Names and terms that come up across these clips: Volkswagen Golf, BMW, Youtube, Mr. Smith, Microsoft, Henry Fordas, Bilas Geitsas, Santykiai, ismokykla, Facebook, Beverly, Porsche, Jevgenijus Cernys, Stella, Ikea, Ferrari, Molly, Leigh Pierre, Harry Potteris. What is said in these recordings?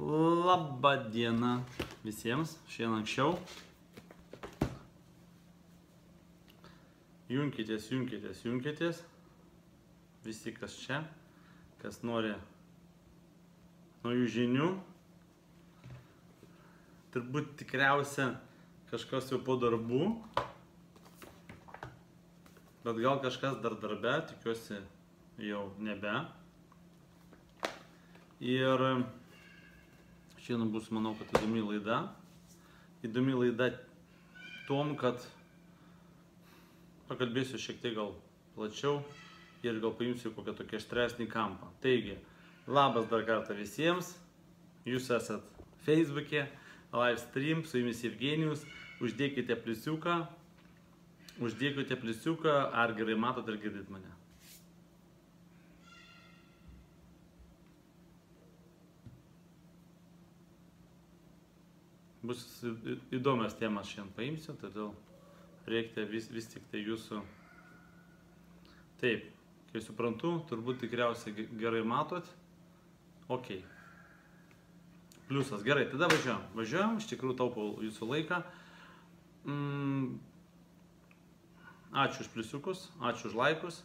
Labą dieną visiems, šiandien anksčiau. Junkitės, junkitės, junkitės. Visi, kas čia, kas nori naujų žinių. Turbūt tikriausia kažkas jau po darbų. Bet gal kažkas dar darbe, tikiuosi jau nebe. Ir šiandien bus, manau, kad įdomi laida. Įdomi laida tom, kad pakalbėsiu šiek tiek gal plačiau ir gal paimsiu kokią tokią aštresnį kampą. Taigi, labas dar kartą visiems. Jūs esat Facebook'e, live stream, su jumis Jevgenijus. Uždėkite pliusiuką. Uždėkite pliusiuką, ar gerai matot, ar girdit mane. Bus įdomias temas šiandien paimsiu, todėl reikia vis tik tai jūsų. Taip, kai suprantu, turbūt tikriausiai gerai matot. Ok. Pliusas, gerai, tada važiuojam. Važiuojam, iš tikrųjų taupau jūsų laiką. Ačiū už pliusiukus, ačiū už laikus.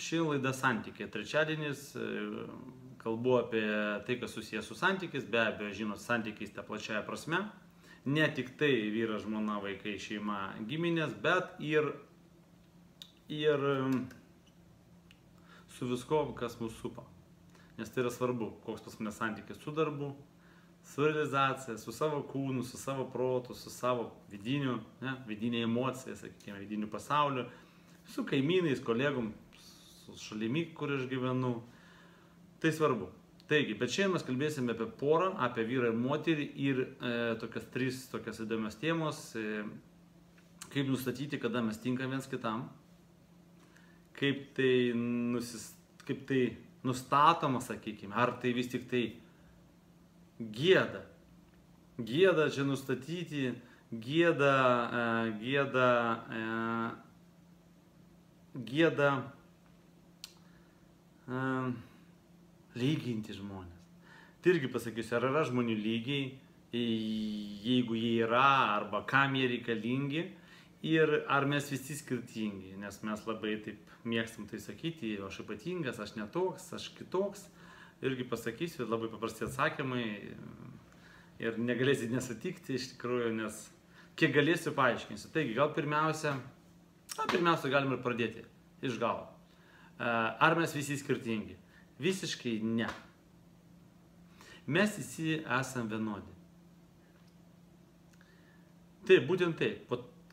Ši laida santykiai. Trečiadienis, kalbu apie tai, kas susijęs su santykiais. Be abejo, žinot, santykiais ta plačiaja prasme. Ne tik tai vyra, žmona, vaikai, šeima, giminės, bet ir su visko, kas mus supa. Nes tai yra svarbu, koks pas mane santykis su darbu, su realizacija, su savo kūnu, su savo protu, su savo vidiniu, vidinė emocija, sakykime, vidiniu pasauliu, su kaimynais, kolegom, su šalimi, kur aš gyvenu. Tai svarbu. Taigi, bet šiandien mes kalbėsime apie porą, apie vyrą ir moterį ir tokias tris įdomios temos, kaip nustatyti, kada mes tinkam viens kitam, kaip tai nustatoma, sakykime, ar tai vis tik tai gėda. Gėda čia nustatyti, gėda lyginti žmonės. Tai irgi pasakysiu, ar yra žmonių lygiai, jeigu jie yra, arba kam jie reikalingi, ir ar mes visi skirtingi, nes mes labai taip mėgstam tai sakyti, aš ypatingas, aš netoks, aš kitoks. Irgi pasakysiu, labai paprasti atsakymai ir negalėsit nesutikti iš tikrųjų, nes kiek galėsiu paaiškinsiu. Taigi, gal pirmiausia galim ir pradėti iš galo. Ar mes visi skirtingi? Visiškai ne. Mes visi esam vienodi. Taip, būtent taip.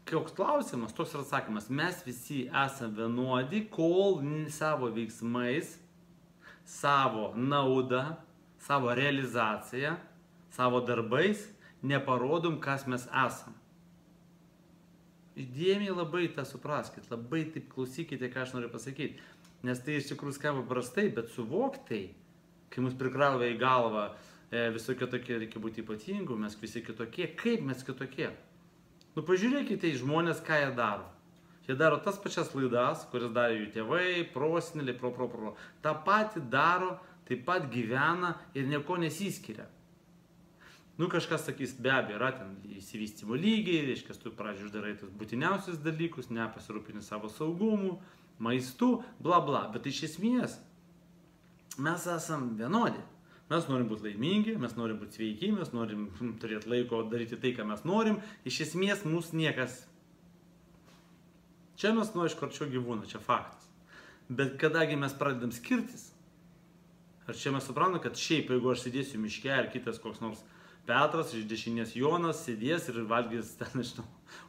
Koks klausimas, toks ir atsakymas. Mes visi esam vienodi, kol savo veiksmais, savo naudą, savo realizaciją, savo darbais neparodom, kas mes esam. Įdėmiai labai tą supraskit, labai taip klausykite, ką aš noriu pasakyti. Nes tai iš tikrųjų skamba prastai, bet suvoktai, kai mus prikrauja į galvą visokie tokie, reikia būti ypatingų, mes visi kitokie, kaip mes kitokie. Nu pažiūrėkite į žmonės, ką jie daro. Jie daro tas pačias laidas, kuris darė jų tėvai, proseneliai, tą patį daro, taip pat gyvena ir nieko nesiskiria. Nu kažkas sakys, be abejo, yra ten įsivystymo lygiai, reiškia, tu pradžiu darai tos būtiniausius dalykus, nepasirūpini savo saugumu, maistu, bla bla. Bet iš esmės mes esam vienodi. Mes norim būti laimingi, mes norim būti sveiki, mes norim turėti laiko daryti tai, ką mes norim. Iš esmės mūsų niekas. Čia mes iš karčių gyvūnų, čia faktas. Bet kadangi mes pradedam skirtis, ar čia mes suprantam, kad šiaip jeigu aš sėdėsiu miške ar kitas koks nors Petras, iš dešinės Jonas, sėdės ir valgys ten, nežinau,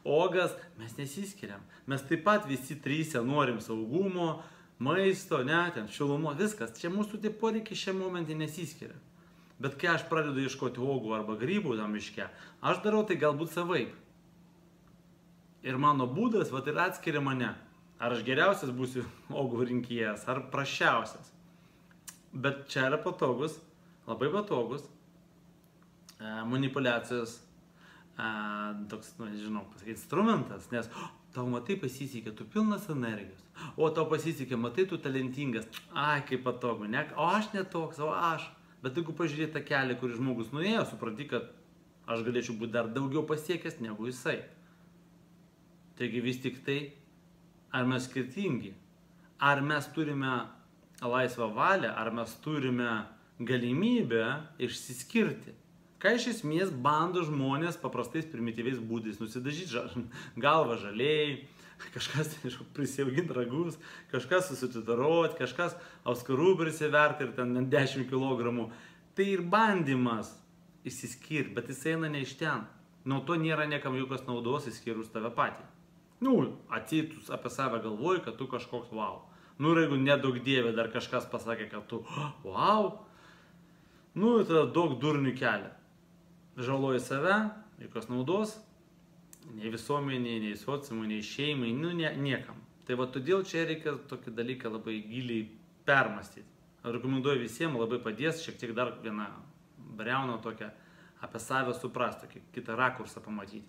ogas, mes nesiskiriam. Mes taip pat visi trysia norim saugumo, maisto, ten šilumo, viskas. Čia mūsų tie poreikiai šiam momentį nesiskiria. Bet kai aš pradedu ieškoti ogų arba grybų tam miške, aš darau tai galbūt savaip. Ir mano būdas, ir atskiria mane. Ar aš geriausias būsiu ogų rinkėjas, ar prašiausias. Bet čia yra patogus, labai patogus manipuliacijos toks, nežinau, instrumentas, nes tau matai pasisikė, tu pilnas energijos, o tau pasisikė, matai, tu talentingas, ai, kaip patogu, o aš netoks, o aš, Bet jeigu pažiūrėti tą kelią, kurį žmogus nuėjo, supranti, kad aš galėčiau būti dar daugiau pasiekęs negu jisai. Taigi vis tik tai, ar mes skirtingi, ar mes turime laisvą valią, ar mes turime galimybę išsiskirti. Ką iš esmės bando žmonės paprastais primityviais būdais nusidažyti galvą žaliai, kažkas prisiauginti ragus, kažkas susitutaroti, kažkas auskarų prisiverti ir ten 10 kg. Tai ir bandymas išsiskirti, bet jis eina ne iš ten. Nuo to nėra niekam jokios naudos išskyrus tave patį. Nu, atsitus apie save galvoji, kad tu kažkoks wow. Nu, jeigu nedaug dievė dar kažkas pasakė, kad tu wow, nu, tada daug durnių kelia. Žaloji save, jokios naudos, nei visuomeniai, nei sociumui, nei šeimai, nu, niekam. Tai va, todėl čia reikia tokį dalyką labai giliai permastyti. Rekomenduoju visiems, labai padės, šiek tiek dar vieną briauną tokią apie save suprasti, kitą rakursą pamatyti.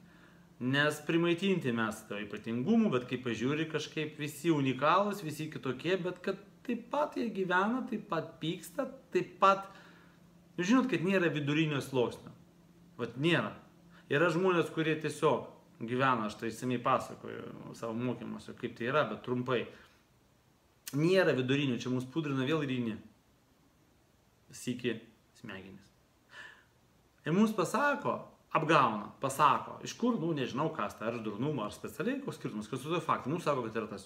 Nes primaitinti mes to ypatingumų, bet kaip pažiūri kažkaip visi unikalūs, visi kitokie, bet kad taip pat jie gyvena, taip pat pyksta, taip pat... Žinot, kad nėra vidurinio sluoksnio. Vat nėra. Yra žmonės, kurie tiesiog gyvena, aš tai seniai pasakoju savo mokymuose, kaip tai yra, bet trumpai. Nėra vidurinio, čia mums pudrina vėl ryni. Sykį smegenis. Ir mums pasako, apgauna, pasako, iš kur, nu, nežinau, kas tai, ar durnumo, ar specialiai, koks skirtumas, kas su to faktu. Mums sako, kad yra tas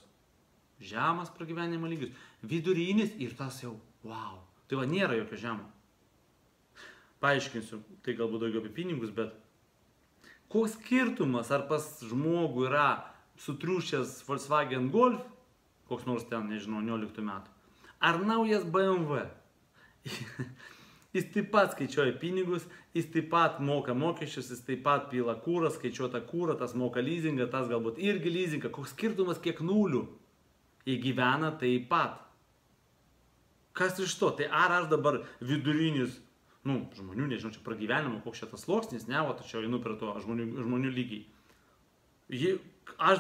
žemas pragyvenimo lygis, vidurinis ir tas jau, wow. Tai va, nėra jokio žemo. Paaiškinsiu, tai galbūt daugiau apie pinigus, bet koks skirtumas, ar pas žmogų yra sutriušęs Volkswagen Golf, koks nors ten, nežinau, 19 metų, ar naujas BMW. Jis taip pat skaičiuoja pinigus, jis taip pat moka mokesčius, jis taip pat pila kūrą, skaičiuota kūrą, tas moka leasingą, tas galbūt irgi leasingą. Koks skirtumas, kiek nulių. Jie gyvena taip pat. Kas iš to? Tai ar aš dabar vidurinis, nu, žmonių, nežinau, čia pragyvenimo, koks čia tas sluoksnis, ne, o tačiau einu prie to žmonių lygiai. Aš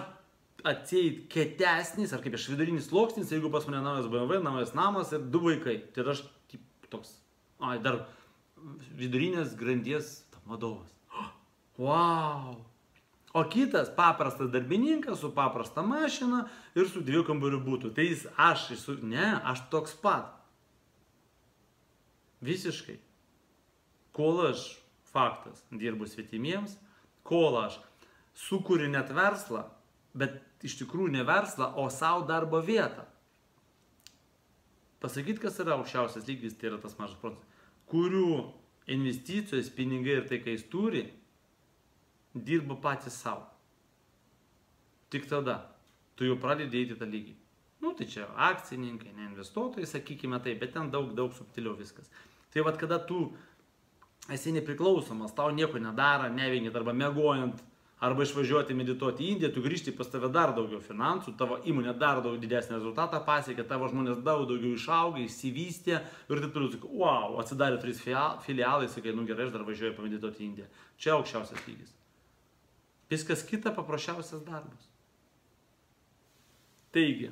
atseit kietesnis, ar kaip aš vidurinis sluoksnis, jeigu pas mane naujas BMW, naujas namas ir 2 vaikai. Tai aš toks... Ai, dar vidurinės grandies vadovas. Wow! O kitas paprastas darbininkas su paprasta mašina ir su 2 kambarių būtų. Tai jis, aš, ne, aš toks pat. Visiškai. Kol aš, faktas, dirbu svetimiems, kol aš sukuriu net verslą, bet iš tikrųjų ne verslą, o savo darbo vietą. Pasakyti, kas yra aukščiausias lygis, tai yra tas mažas procentas, kurių investicijos, pinigai ir tai, ką jis turi, dirba patys savo. Tik tada tu jau pradedi eiti tą lygį. Nu, tai čia akcininkai, ne investuotojai, sakykime tai, bet ten daug subtiliau viskas. Tai vat, kada tu esi nepriklausomas, tau nieko nedaro, nevengiant arba mėgojant, arba išvažiuoti medituoti į Indiją, tu grįžti, pas tave dar daugiau finansų, tavo įmonė dar daug didesnį rezultatą pasiekė, tavo žmonės daug daugiau išaugė, išsivystė ir taip toliau, sakai, wow, atsidarė 3 filialai, sakai, nu gerai, aš dar važiuoju pamedituoti į Indiją. Čia aukščiausias lygis. Viskas kita paprasčiausias darbas. Taigi,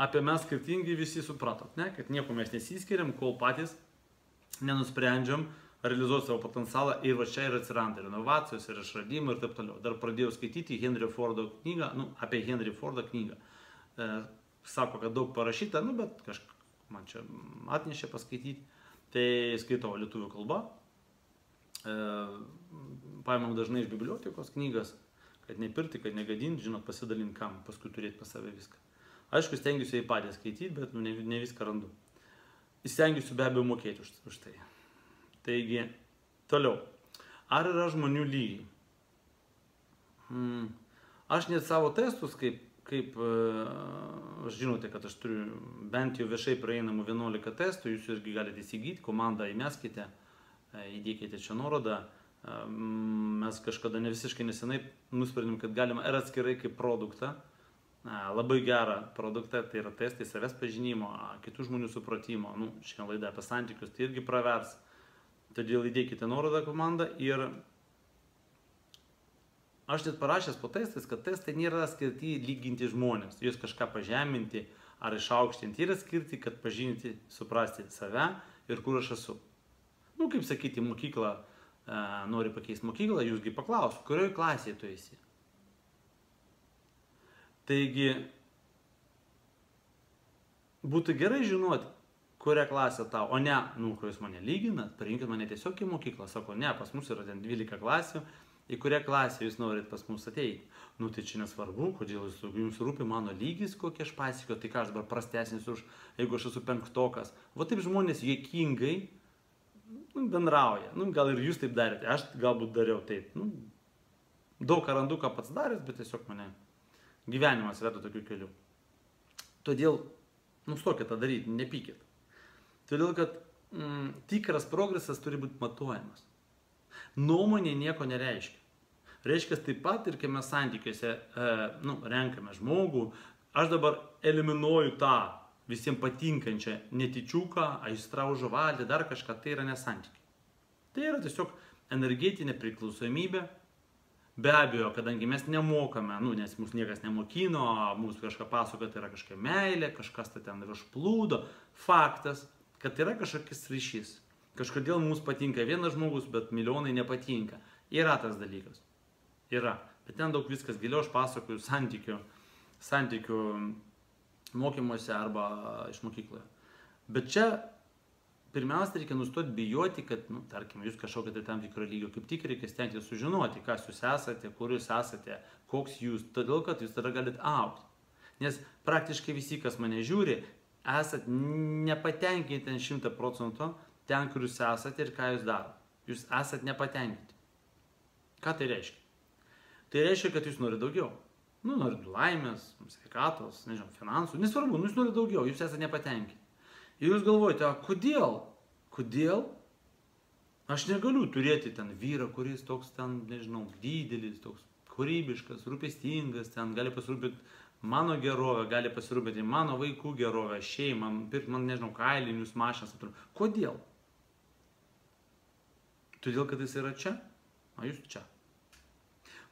apie mes skirtingi visi supratot, ne? Kad nieko mes nesiskiriam, kol patys nenusprendžiam realizuoti savo potencialą ir va čia ir atsiranda renovacijos ir išradimai ir taip toliau. Dar pradėjau skaityti Henry Fordo knygą, nu, apie Henry Fordo knygą. Sako, kad daug parašyta, nu, bet kažką man čia atnešė paskaityti. Tai skaitau lietuvių kalbą. Paimam dažnai iš bibliotekos knygas, kad nepirti, kad negadinti, žinot, pasidalinti kam, paskui turėti pas save viską. Aišku, stengiuosi jai patys skaityti, bet nu, ne viską randu. Stengiuosi be abejo mokėti už tai. Taigi, toliau. Ar yra žmonių lygiai? Aš net savo testus, kaip aš žinote, kad aš turiu bent jau viešai prieinamų 11 testų, jūs irgi galite įsigyti, komandą įmeskite, įdėkite čia nuorodą. Mes kažkada ne visiškai nesenai nusprendėm, kad galima ir atskirai kaip produktą, labai gerą produktą, tai yra testai savęs pažinimo, kitų žmonių supratimo. Nu, šiandien laida apie santykius, tai irgi pravers. Todėl įdėkite nuorodą komandą ir aš net parašęs po testais, kad testai nėra skirti lyginti žmonės, jūs kažką pažeminti ar išaukštinti, yra skirti, kad pažinti, suprasti save ir kur aš esu. nu kaip sakyti, mokyklą, nori pakeisti mokyklą, jūsgi paklaus, kurioje klasėje tu esi. Taigi, būtų gerai žinoti, kurią klasę tau, o ne, nu, kur jūs mane lyginat, priimkit mane tiesiog į mokyklą, sako, ne, pas mus yra ten 12 klasių, į kurią klasę jūs norit pas mus ateiti. Nu, tai čia nesvarbu, kodėl jums rūpi mano lygis, kokie aš pasiekiau, tai ką aš dabar prastesnis už, jeigu aš esu penktokas. Va taip žmonės juokingai bendrauja. Nu, gal ir jūs taip darėte, aš galbūt dariau taip. Nu, daug randu, ką pats darės, bet tiesiog mane gyvenimas veda tokiu keliu. Todėl nustokit tą daryti, nepykit. Todėl, kad tikras progresas turi būti matuojamas. Nuomonė nieko nereiškia. Reiškia taip pat ir kai mes santykiuose renkame žmogų, aš dabar eliminuoju tą visiems patinkančią netičiuką, aistraužo valį, dar kažką, tai yra nesantykiai. Tai yra tiesiog energetinė priklausomybė. Be abejo, kadangi mes nemokame, nu, nes mūsų niekas nemokino, mūsų kažką pasakoja, tai yra kažkokia meilė, kažkas tai ten išplūdo. Faktas, kad yra kažkokis ryšys. Kažkodėl mums patinka vienas žmogus, bet milijonai nepatinka. Yra tas dalykas. Yra. Bet ten daug viskas giliau, aš pasakoju santykių mokymuose arba iš mokykloje. Bet čia pirmiausia reikia nustoti bijoti, kad, nu, tarkim, jūs kažkokio tai tam tikro lygio, kaip tik reikia stengti sužinoti, kas jūs esate, kur jūs esate, koks jūs, todėl, kad jūs tada galite augti. Nes praktiškai visi, kas mane žiūri, esat nepatenkinti ten 100% ten, kur jūs esate ir ką jūs darote. Jūs esat nepatenkinti. Ką tai reiškia? Tai reiškia, kad jūs norite daugiau. Nu, norite laimės, sveikatos, nežinau, finansų, nesvarbu, nu, jūs norite daugiau, jūs esate nepatenkinti. Ir jūs galvojate, kodėl? Kodėl? Aš negaliu turėti ten vyrą, kuris toks ten, nežinau, didelis, toks kūrybiškas, rūpestingas, ten gali pasirūpinti mano gerovę, gali pasirūpinti mano vaikų gerovę, šeimą, pirkti man, nežinau, kailinius, mašinas. Kodėl? Todėl, kad jis yra čia, o jūs čia.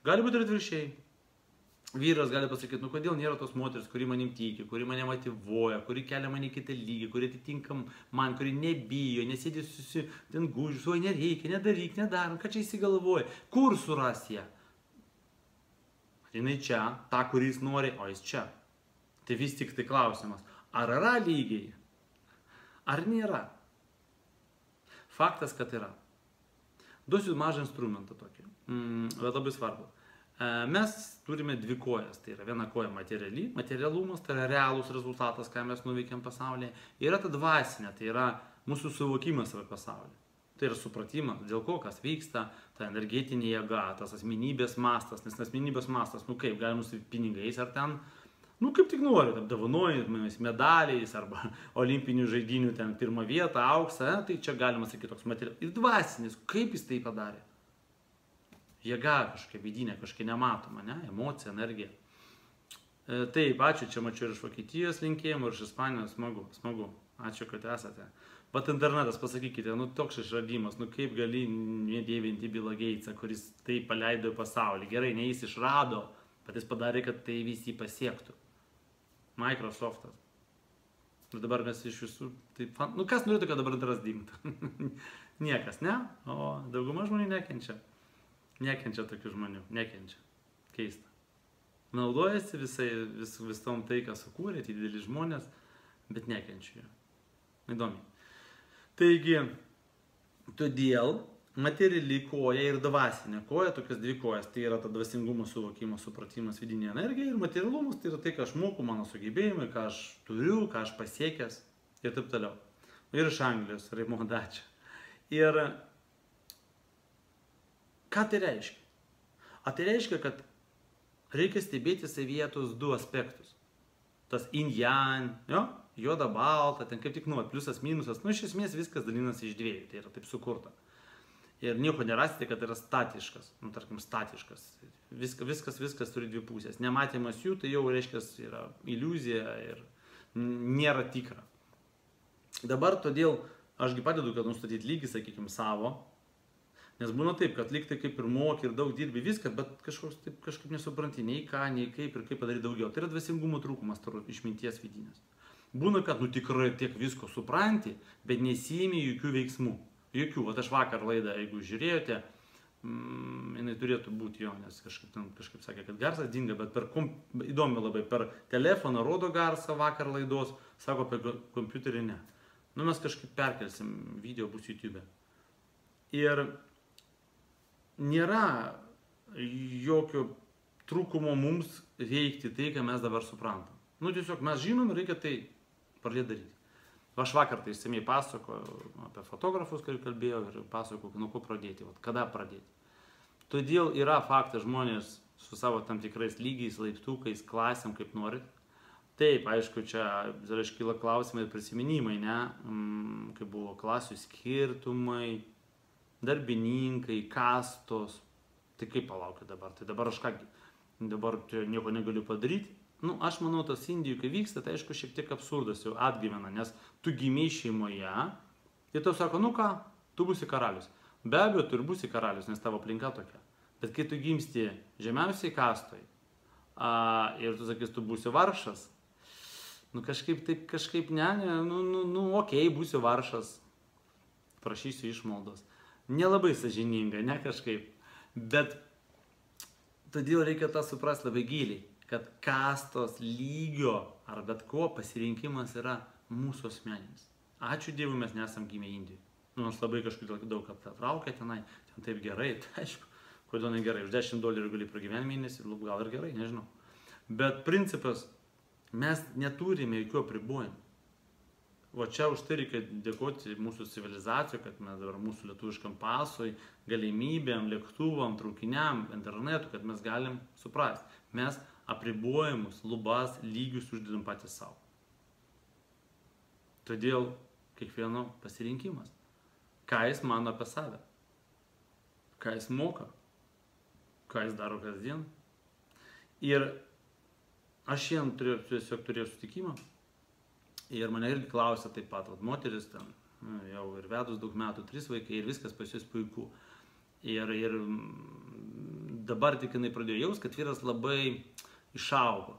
Gali būti ir atvirkščiai. Vyras gali pasakyti, nu kodėl nėra tos moteris, kuri manim tiki, kuri mane motyvuoja, kuri kelia mane kitą lygį, kuri atitinka man, kuri nebijo, nesėdi ten gūžius, oi nereikia, nedaryk, nedarom, ką čia įsigalvoja, kur suras ją? Jinai čia, ta, kurį jis nori, o jis čia. Tai vis tik tai klausimas, ar yra lygiai, ar nėra? Faktas, kad yra. Duosiu mažą instrumentą tokį, bet labai svarbu. Mes turime dvi kojas, tai yra viena koja materiali, materialumas, tai yra realus rezultatas, ką mes nuveikiam pasaulyje, yra ta dvasinė, tai yra mūsų suvokimas apie pasaulį, tai yra supratimas, dėl ko kas vyksta, ta energetinė jėga, tas asmenybės mastas, nes asmenybės mastas, nu kaip, galima su pinigais ar ten, nu kaip tik nori, apdovanojimais, medaliais arba olimpinių žaidynių ten pirmą vietą, auksą, tai čia galima sakyti toks materialis, ir dvasinis, kaip jis tai padarė. Jėga kažkokia vidinė, kažkokia nematoma, ne? Emocija, energija. Taip, ačiū, čia mačiau ir iš Vokietijos linkėjimų, ir iš Ispanijos, smagu, smagu. Ačiū, kad esate. Bet internetas, pasakykite, nu toks išradimas, nu kaip gali nedėvinti Bilą Geitsą, kuris tai paleido į pasaulį. Gerai, ne jis išrado, bet jis padarė, kad tai visi pasiektų. Microsoftas. Ir dabar mes iš visų, tai fan... Nu kas norėtų, kad dabar daras dingtų? Niekas, ne? O dauguma žmonių nekenčia. Nekenčia tokių žmonių, nekenčia. Keista. Naudojasi visom tai, ką sukūrė, tai dideli žmonės, bet nekenčia. Įdomiai. Taigi, todėl materiali koja ir dvasinė koja, tokias dvi kojas, tai yra ta dvasingumo suvokimas, supratimas, vidinė energija ir materialumas, tai yra tai, ką aš moku, mano sugebėjimai, ką aš turiu, ką aš pasiekęs ir taip toliau. Ir iš Anglijos, Raimondačio. Ir ką tai reiškia? A tai reiškia, kad reikia stebėti savyje tuos du aspektus. Tas yin-yang, juoda balta, ten kaip tik nuo pliusas, minusas, nu iš esmės viskas dalinasi iš dviejų, tai yra taip sukurta. Ir nieko nerasite, kad yra statiškas, nu tarkim statiškas, viskas turi dvi pusės. Nematymas jų, tai jau reiškia yra iliuzija ir nėra tikra. Dabar todėl ašgi padedu, kad nustatyti lygį, sakykime, savo. Nes būna taip, kad lyg tai kaip ir moki, ir daug dirbi viską, bet kažkaip nesupranti nei ką, nei kaip ir kaip padaryti daugiau. Tai yra dvasingumo trūkumas, išminties vidinės. Būna, kad nu tikrai tiek visko supranti, bet nesiimi jokių veiksmų. Jokių, vat aš vakar laidą, jeigu žiūrėjote, jinai turėtų būti jo, nes kažkaip sakė, kad garsas dinga, bet įdomi labai, per telefoną rodo garsą vakar laidos, sako, per kompiuterį ne. Nu, mes kažkaip perkelsim, video bus YouTube. Ir nėra jokio trūkumo mums veikti tai, ką mes dabar suprantam. Nu, tiesiog mes žinom, reikia tai pradėti daryti. Aš vakar tai išsamiai pasakojau apie fotografus, kai kalbėjau, ir pasakojau, nuo ko pradėti, kada pradėti. Todėl yra faktas, žmonės su savo tam tikrais lygiais, laiptukais, klasėm, kaip norit. Taip, aišku, čia iškyla klausimai ir prisiminimai, ne? Kaip buvo klasių skirtumai, darbininkai, kastos. Tai kaip palaukia dabar? Tai dabar aš ką, dabar nieko negaliu padaryti? Nu, aš manau, tas Indijų, kai vyksta, tai aišku, šiek tiek absurdas jau atgyvena, nes tu gimiai šeimoje ir tau sako, nu ką, tu būsi karalius. Be abejo, tu ir būsi karalius, nes tavo aplinka tokia. Bet kai tu gimsti žemiausiai kastoj ir tu sakys, tu būsi varšas, nu kažkaip taip, kažkaip ne, nu okei, būsiu varšas, prašysiu išmaldos. Nelabai sąžininga, ne kažkaip. Bet todėl reikia tą suprasti labai giliai, kad kastos, lygio ar bet ko pasirinkimas yra mūsų asmeninis. Ačiū Dievui, mes nesam gimę Indijoje. Nu, nors labai kažkaip daug atraukia tenai, ten taip gerai, tai aišku, kodėl ne gerai, už $10 gali pragyventi mėnesį, gal ir gerai, nežinau. Bet principas, mes neturime jokių apribojimų. O čia už tai reikia dėkoti mūsų civilizacijai, kad mes dabar mūsų lietuviškam pasui, galimybėm, lėktuvam, traukiniam, internetu, kad mes galim suprasti. Mes apribojimus, lubas, lygius uždedam patys savo. Todėl kiekvieno pasirinkimas. Ką jis mano apie save? Ką jis moka? Ką jis daro kasdien? Ir aš šiandien turėjau sutikimą. Ir mane irgi klausia taip pat, moteris ten, jau ir vedus daug metų, 3 vaikai ir viskas pas jos puiku. Ir dabar tik jinai pradėjo jaust, kad vyras labai išaugo.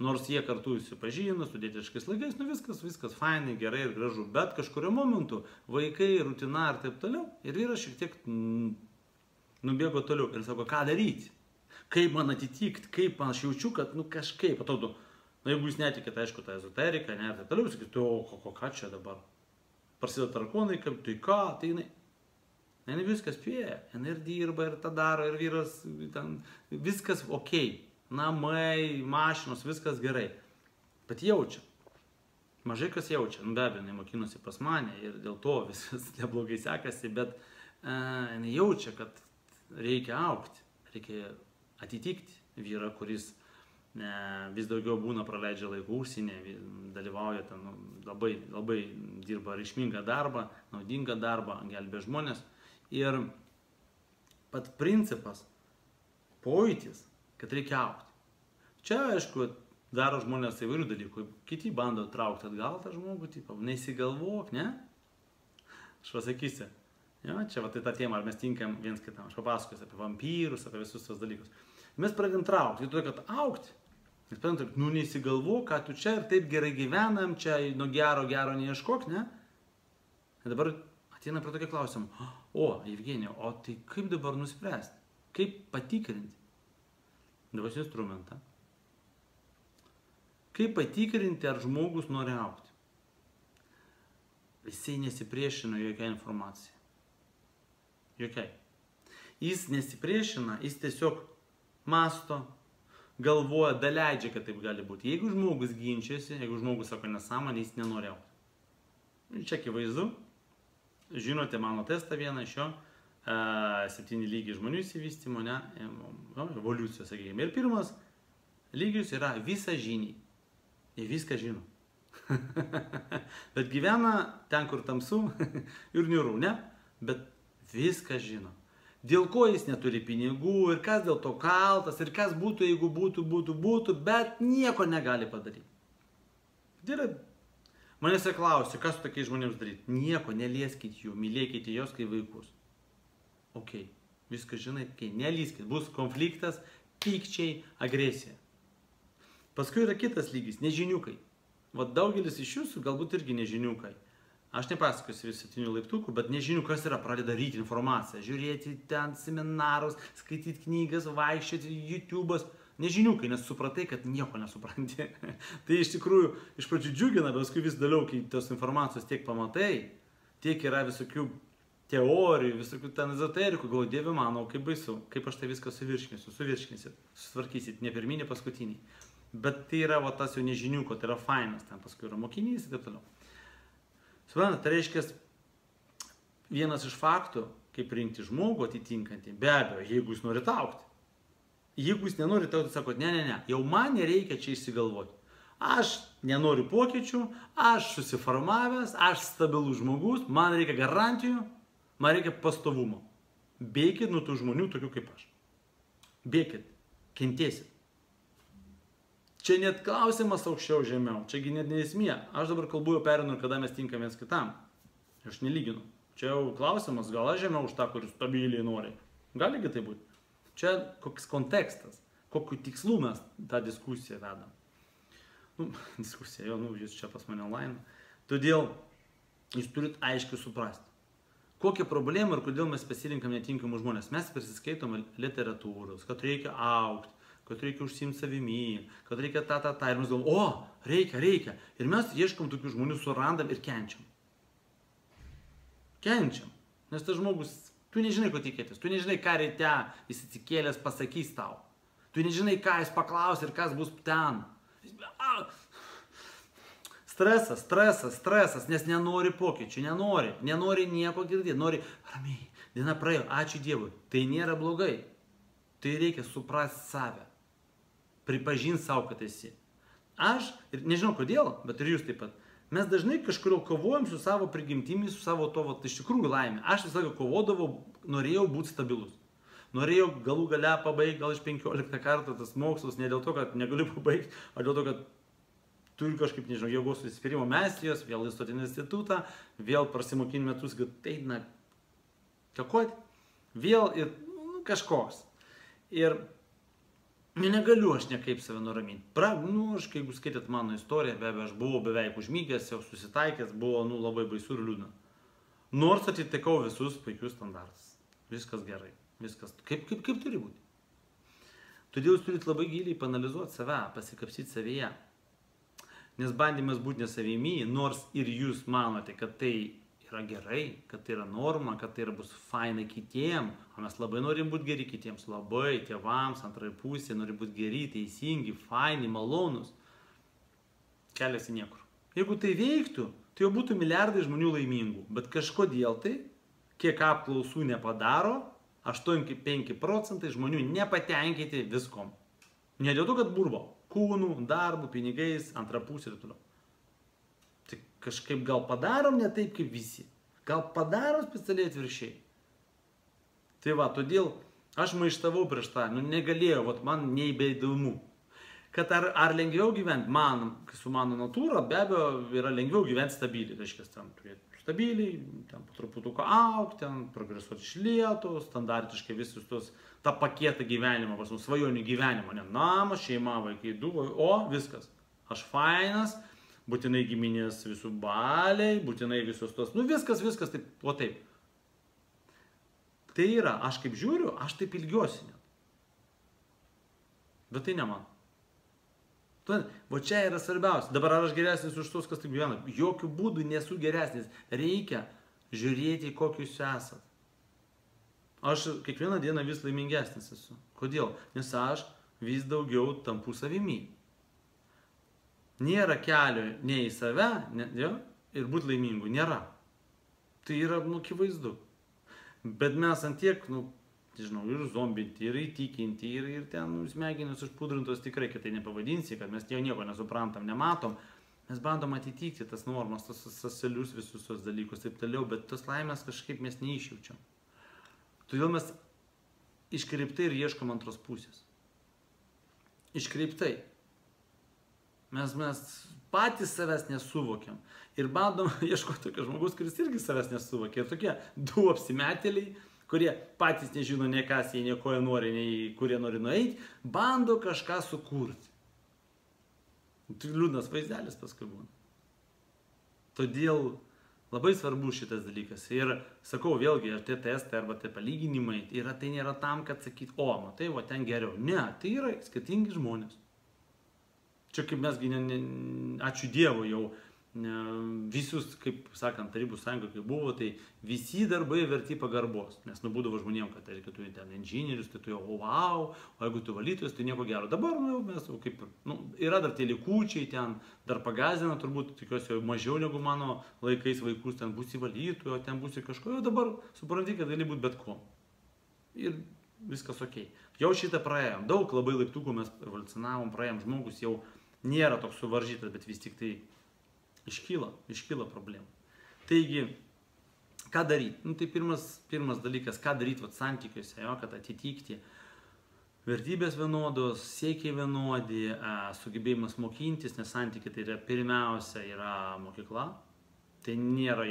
Nors jie kartu įsipažino, sudėtiškais laikais, nu viskas fainai, gerai ir gražu, bet kažkurio momentu vaikai, rutina ir taip toliau. Ir vyras šiek tiek nubėgo toliau ir sako, ką daryti, kaip man atitikti, kaip man aš jaučiu, kad nu kažkaip atrodo. Na, jeigu jūs netikite, aišku, tą ezoteriką, ne, tai toliau sakytų, o ką čia dabar? Prasideda tarkonai, kaip tai ką, tai jinai. Na, jinai viskas spėja, jinai ir dirba, ir tą daro, ir vyras, ten, viskas okei. Namai, mašinos, viskas gerai. Bet jaučia. Mažai kas jaučia. Nu, be abejo, jinai mokinusi pas mane ir dėl to viskas neblogai sekasi, bet jinai jaučia, kad reikia augti, reikia atitikti vyrą, kuris vis daugiau būna, praleidžia laiko užsienyje, dalyvauja ten, labai dirba reikšmingą darbą, naudingą darbą, gelbė žmonės. Ir pat principas, pojūtis, kad reikia augti. Čia, aišku, daro žmonės įvairių dalykų. Kiti bando traukti atgal tą žmogų, tipo, neįsigalvok, ne? Aš pasakysiu. Jo, čia va tai ta tema, ar mes tinkam viens kitam. Aš papasakosiu apie vampyrus, apie visus tos dalykus. Mes pradėm traukti, todėl kad augti. Mes pradėm traukti, nu neįsigalvo, ką tu čia ir taip gerai gyvenam, čia nuo gero neieškok, ne? Ir dabar ateina prie tokio klausimą, o, Jevgenijau, o tai kaip dabar nuspręsti? Kaip patikrinti? Davas instrumentą. Kaip patikrinti, ar žmogus nori augti? Jisai nesipriešino jokiai informacijai. Jokiai. Jis nesipriešina, jis tiesiog masto, galvoja, daleidžia, kad taip gali būti. Jeigu žmogus ginčiasi, jeigu žmogus sako nesąmonę, jis nenori augti. Čia akivaizdu. Žinote mano testą vieną iš jo, 7 lygiai žmonių įsivystymo, ne, evoliucijos, sakykime. Ir pirmas lygius yra visažiniai. Jie viską žino. Bet gyvena ten, kur tamsu ir niūru, ne? Bet viską žino. Dėl ko jis neturi pinigų ir kas dėl to kaltas ir kas būtų, jeigu būtų, bet nieko negali padaryti. Dėl manęs klausia, kas su tokiais žmonėms daryti? Nieko, nelieskit jų, mylėkite jos kaip vaikus. Ok, viską žinai, kai nelieskit, bus konfliktas, pykčiai, agresija. Paskui yra kitas lygis, nežiniukai. Vat daugelis iš jūsų galbūt irgi nežiniukai. Aš nepasakosiu 7 laiptukų, bet nežiniu, kas yra, pradeda daryti informaciją, žiūrėti ten seminarus, skaityti knygas, vaikščioti, YouTube'as. Nežiniu, kai nesupratai, kad nieko nesupranti. Tai iš tikrųjų iš pradžių džiugina, bet paskui vis daliau, kai tos informacijos tiek pamatai, tiek yra visokių teorijų, visokių ten ezoterikų, galvoju, Dieve mano, kaip baisu, kaip aš tai viską suvirškinsit, sutvarkysit, ne pirminį, paskutinį. Bet tai yra va, tas jau nežinių, kad tai yra fainas, ten paskui yra mokinys ir taip toliau. Suprantate, tai reiškia, vienas iš faktų, kaip rinkti žmogų atitinkantį, be abejo, jeigu jis nori augti. Jeigu jis nenori augti, sakot, ne, jau man nereikia čia išsigalvoti. Aš nenoriu pokyčių, aš susiformavęs, aš stabilus žmogus, man reikia garantijų, man reikia pastovumo. Bėkit nuo tų žmonių tokių kaip aš. Bėkit, kentėsit. Čia net klausimas aukščiau žemiau, čiagi net nesmė. Aš dabar kalbu jau perinu ir kada mes tinkam viens kitam. Aš nelyginu. Čia jau klausimas, gal aš žemiau už tą, kuris stabiliai nori. Galigi tai būti. Čia koks kontekstas, kokiu tikslu mes tą diskusiją vedam. Nu, diskusija, jo, nu, jūs čia pas mane online. Todėl jūs turit aiškiai suprasti, kokia problema ir kodėl mes pasirinkam netinkamus žmonės. Mes prisiskaitom literatūros, kad reikia augti, kad reikia užsiimti savimi, kad reikia tą, ir mes galvom, o, reikia. Ir mes ieškom tokių žmonių, surandam ir kenčiam. Kenčiam. Nes tas žmogus, tu nežinai, ko tikėtis, tu nežinai, ką ryte jis atsikėlęs pasakys tau. Tu nežinai, ką jis paklaus ir kas bus ten. Stresas, nes nenori pokyčių, nenori nieko girdėti, nori ramiai, diena praėjo, ačiū Dievui. Tai nėra blogai. Tai reikia suprasti save. Pripažinti savo, kad esi. Aš, ir nežinau kodėl, bet ir jūs taip pat, mes dažnai kažkurio kovojam su savo prigimtimi, su savo to, vat, iš tikrųjų laimė. Aš visą laiką kovodavau, norėjau būti stabilus. Norėjau galų gale pabaigti, gal iš 15 kartų tas mokslus, ne dėl to, kad negaliu pabaigti, o dėl to, kad turiu kažkaip, nežinau, jėgos susipirimo mestijos, vėl įstoti į institutą, vėl prasimokinti metus, kad tai, na, kakoti, vėl ir nu, kažkoks. Ir negaliu aš niekaip save nuraminti. Aš, jeigu skaitėt mano istoriją, be abejo, aš buvau beveik užmygęs, jau susitaikęs, buvo nu, labai baisu ir liūdna. Nors atitikau visus puikius standartus. Viskas gerai. Viskas kaip turi būti. Todėl jūs turite labai giliai panalizuoti save, pasikapsyti savyje. Nes bandymas būti nesavimi, nors ir jūs manote, kad tai yra gerai, kad tai yra norma, kad tai yra bus faina kitiem, o mes labai norim būti geri kitiems, labai tėvams, antrai pusė, norim būti geri, teisingi, faini, malonus. Kelias į niekur. Jeigu tai veiktų, tai jau būtų milijardai žmonių laimingų, bet kažkodėl tai, kiek apklausų nepadaro, 85% žmonių nepatenkinti viskom. Ne dėl to, kad burbo, kūnų, darbų, pinigais, antra pusė ir toliau. Tai kažkaip gal padarom ne taip kaip visi. Gal padarom specialiai atviršiai. Tai va, todėl aš maištavau prieš tą, nu negalėjau, vat man neįbeidomu. Kad ar lengviau gyventi, man, su mano natūra, be abejo, yra lengviau gyventi stabiliai. Tai reiškia, ten turėti stabiliai, ten po truputuką augti, ten progresuoti iš lėto, standartiškai visus tos, tą paketą gyvenimo, pas mus svajonių gyvenimo, ne namas, šeima, vaikai, du, o viskas. Aš fainas. Būtinai giminės visų baliai, būtinai visos tos, nu viskas, taip, o taip. Tai yra, aš kaip žiūriu, aš taip ilgiuosi net. Bet tai ne man. Va čia yra svarbiausia. Dabar ar aš geresnis už tos, kas taip gyvena? Jokių būdų nesu geresnis. Reikia žiūrėti, kokius esat. Aš kiekvieną dieną vis laimingesnis esu. Kodėl? Nes aš vis daugiau tampu savimi. Nėra kelio nei į save, ir būti laimingu, nėra. Tai yra, nu, akivaizdu. Bet mes ant tiek, nu, žinau, ir zombinti, ir įtikinti, ir ten nu, smegenys užpudrintos tikrai, kad tai nepavadinsi, kad mes jau nieko nesuprantam, nematom. Mes bandom atitikti tas normas, tas sąselius, visus tos dalykus, taip toliau, bet tos laimės kažkaip mes neišjaučiam. Todėl mes iškreiptai ir ieškom antros pusės. Iškreiptai. Mes patys savęs nesuvokiam ir bandom ieškoti tokio žmogus, kuris irgi savęs nesuvokia. Ir tokie du apsimetėliai, kurie patys nežino nei kas, jie nieko nori, nei kurie nori nueiti, bando kažką sukurti. Tai liūdnas vaizdelis paskui būna. Todėl Labai svarbu šitas dalykas. Ir sakau vėlgi, ar tie testai, arba tie palyginimai, tai nėra tam, kad sakyt, o, matai, va ten geriau. Ne, tai yra skirtingi žmonės. Čia kaip mesgi, ačiū Dievo jau, visus, kaip sakant, Tarybų sąjunga, kai buvo, tai visi darbai verti pagarbos. Nes nubūdavo žmonėm, kad tu ten inžinierius, tai tu jau, wow, o jeigu tu valytojas, tai nieko gero. Dabar, nu, mes jau kaip, nu, yra dar tie likučiai ten, dar pagazina, turbūt, tikiuosi, jau mažiau negu mano laikais vaikus, ten būsi valytojo, ten būsi kažko, jau dabar supranti, kad gali būti bet ko. Ir viskas ok. Jau šitą praėjom, daug labai laiptukų mes evoliucionavom, praėjom, žmogus jau nėra toks suvaržytas, bet vis tik tai iškyla problemų. Taigi, ką daryti? Nu, tai pirmas dalykas, ką daryti santykiuose, kad atitikti vertybės vienodos, siekiai vienodi, sugebėjimas mokintis, nes santykiai tai yra pirmiausia yra mokykla. Tai nėra,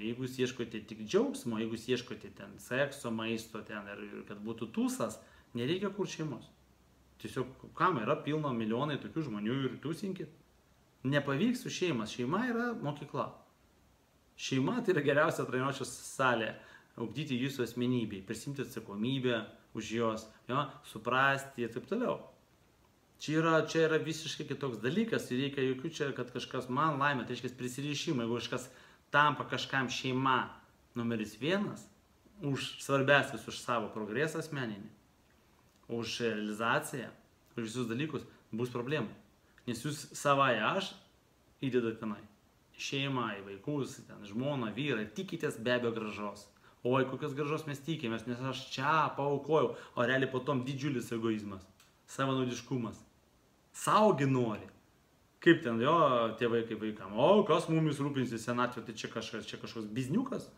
jeigu jūs ieškote tik džiaugsmo, jeigu jūs ieškote ten sekso, maisto ten ir kad būtų tūsas, nereikia kur šeimos. Tiesiog, kam yra pilno milijonai tokių žmonių ir tūsinkit. Nepavyks su šeimas. Šeima yra mokykla. Šeima tai yra geriausia treniruočių salė. Ugdyti jūsų asmenybei, prisimti atsakomybę už jos, suprasti ir taip toliau. Čia yra visiškai kitoks dalykas ir reikia jokių čia, kad kažkas man laimė, tai reiškia prisirišimą. Jeigu kažkas tampa kažkam šeima numeris 1, svarbesnis už savo progresą asmeninį, už realizaciją, už visus dalykus, bus problemų. Nes jūs savai aš įdedate tenai. Šeimą, į vaikus, ten, žmoną, vyrą, tikitės be abejo gražos. Oi, kokios gražos mes tikėmės, nes aš čia paaukojau, o realiai po tom didžiulis egoizmas, savanaudiškumas. Saugi nori. Kaip ten jo tėvai kaip vaikam, o kas mumis rūpinsi senatvė, tai čia kažkoks bizniukas.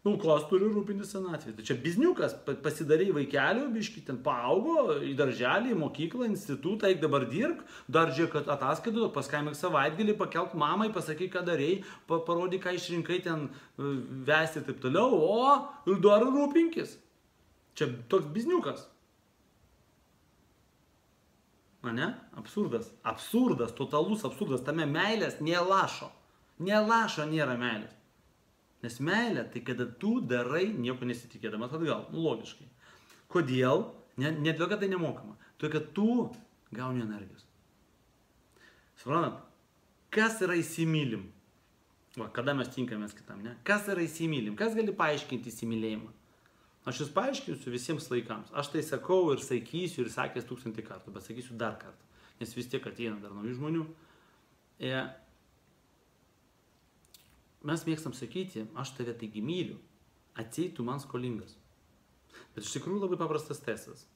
Nu, kas turi rūpintis senatvėje? Tai čia bizniukas, pasidarė į vaikelio, biškį ten paaugo, į darželį, į mokyklą, institutą, eik dabar dirk, dar žiūrėk ataskaitų, paskambink savaitgalį, pakelk mamai, pasakyk, ką darei, parodyk, ką išrinkai ten vesti taip toliau, o ir dar rūpinkis. Čia toks bizniukas. Ane? Absurdas. Absurdas, totalus absurdas. Tame meilės nelašo. Nelašo nėra meilės. Nes meilė, tai kada tu darai nieko nesitikėdamas atgal, nu, logiškai. Kodėl? Ne todėl, kad tai nemokama. Todėl, kad tu gauni energijos. Suprantat, kas yra įsimylim? Va, kada mes tinkamės kitam, ne? Kas yra įsimylim? Kas gali paaiškinti įsimylėjimą? Aš jūs paaiškinsiu visiems laikams. Aš tai sakau ir sakysiu ir sakęs 1000 kartų, bet sakysiu dar kartą. Nes vis tiek ateina dar naujų žmonių. Mes mėgstam sakyti, aš tave taigi myliu, atseit tu man skolingas. Bet iš tikrųjų labai paprastas testas.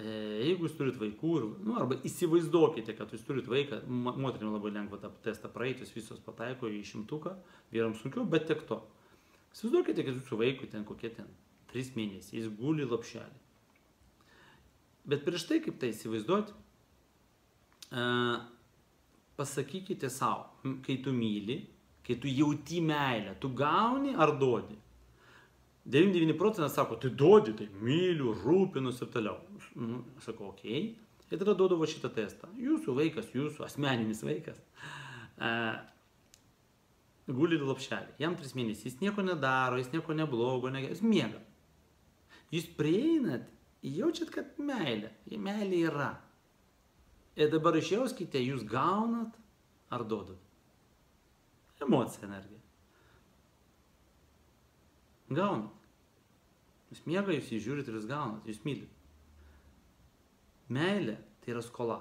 Jeigu jūs turit vaikų, arba įsivaizduokite, kad jūs turit vaiką, moterim labai lengva tą testą praeiti, jūs visos pataiko į 100, vyram sunkiau, bet tiek to. Įsivaizduokite, kad jūsų vaikui ten kokie ten 3 mėnesiai, jis guli lopšelį. Bet prieš tai, kaip tai įsivaizduoti, pasakykite savo, kai tu myli, kai tu jauti meilę, tu gauni ar duodi? 99% sako, tai duodi, tai myliu, rūpinus ir toliau. Sako, ok. Ir tada duodavo šitą testą. Jūsų vaikas, jūsų asmeninis vaikas, guli lopšelį. Jam 3 mėnesiai, jis nieko nedaro, jis nieko neblogo, jis miega. Jūs prieinat, jaučiat, kad meilė. Meilė yra. Ir dabar išjauskite, jūs gaunat ar duodat? Emocija, energija. Gaunat. Jūs miega, jūs jį žiūrit ir jūs gaunat, jūs mylit. Meilė tai yra skola.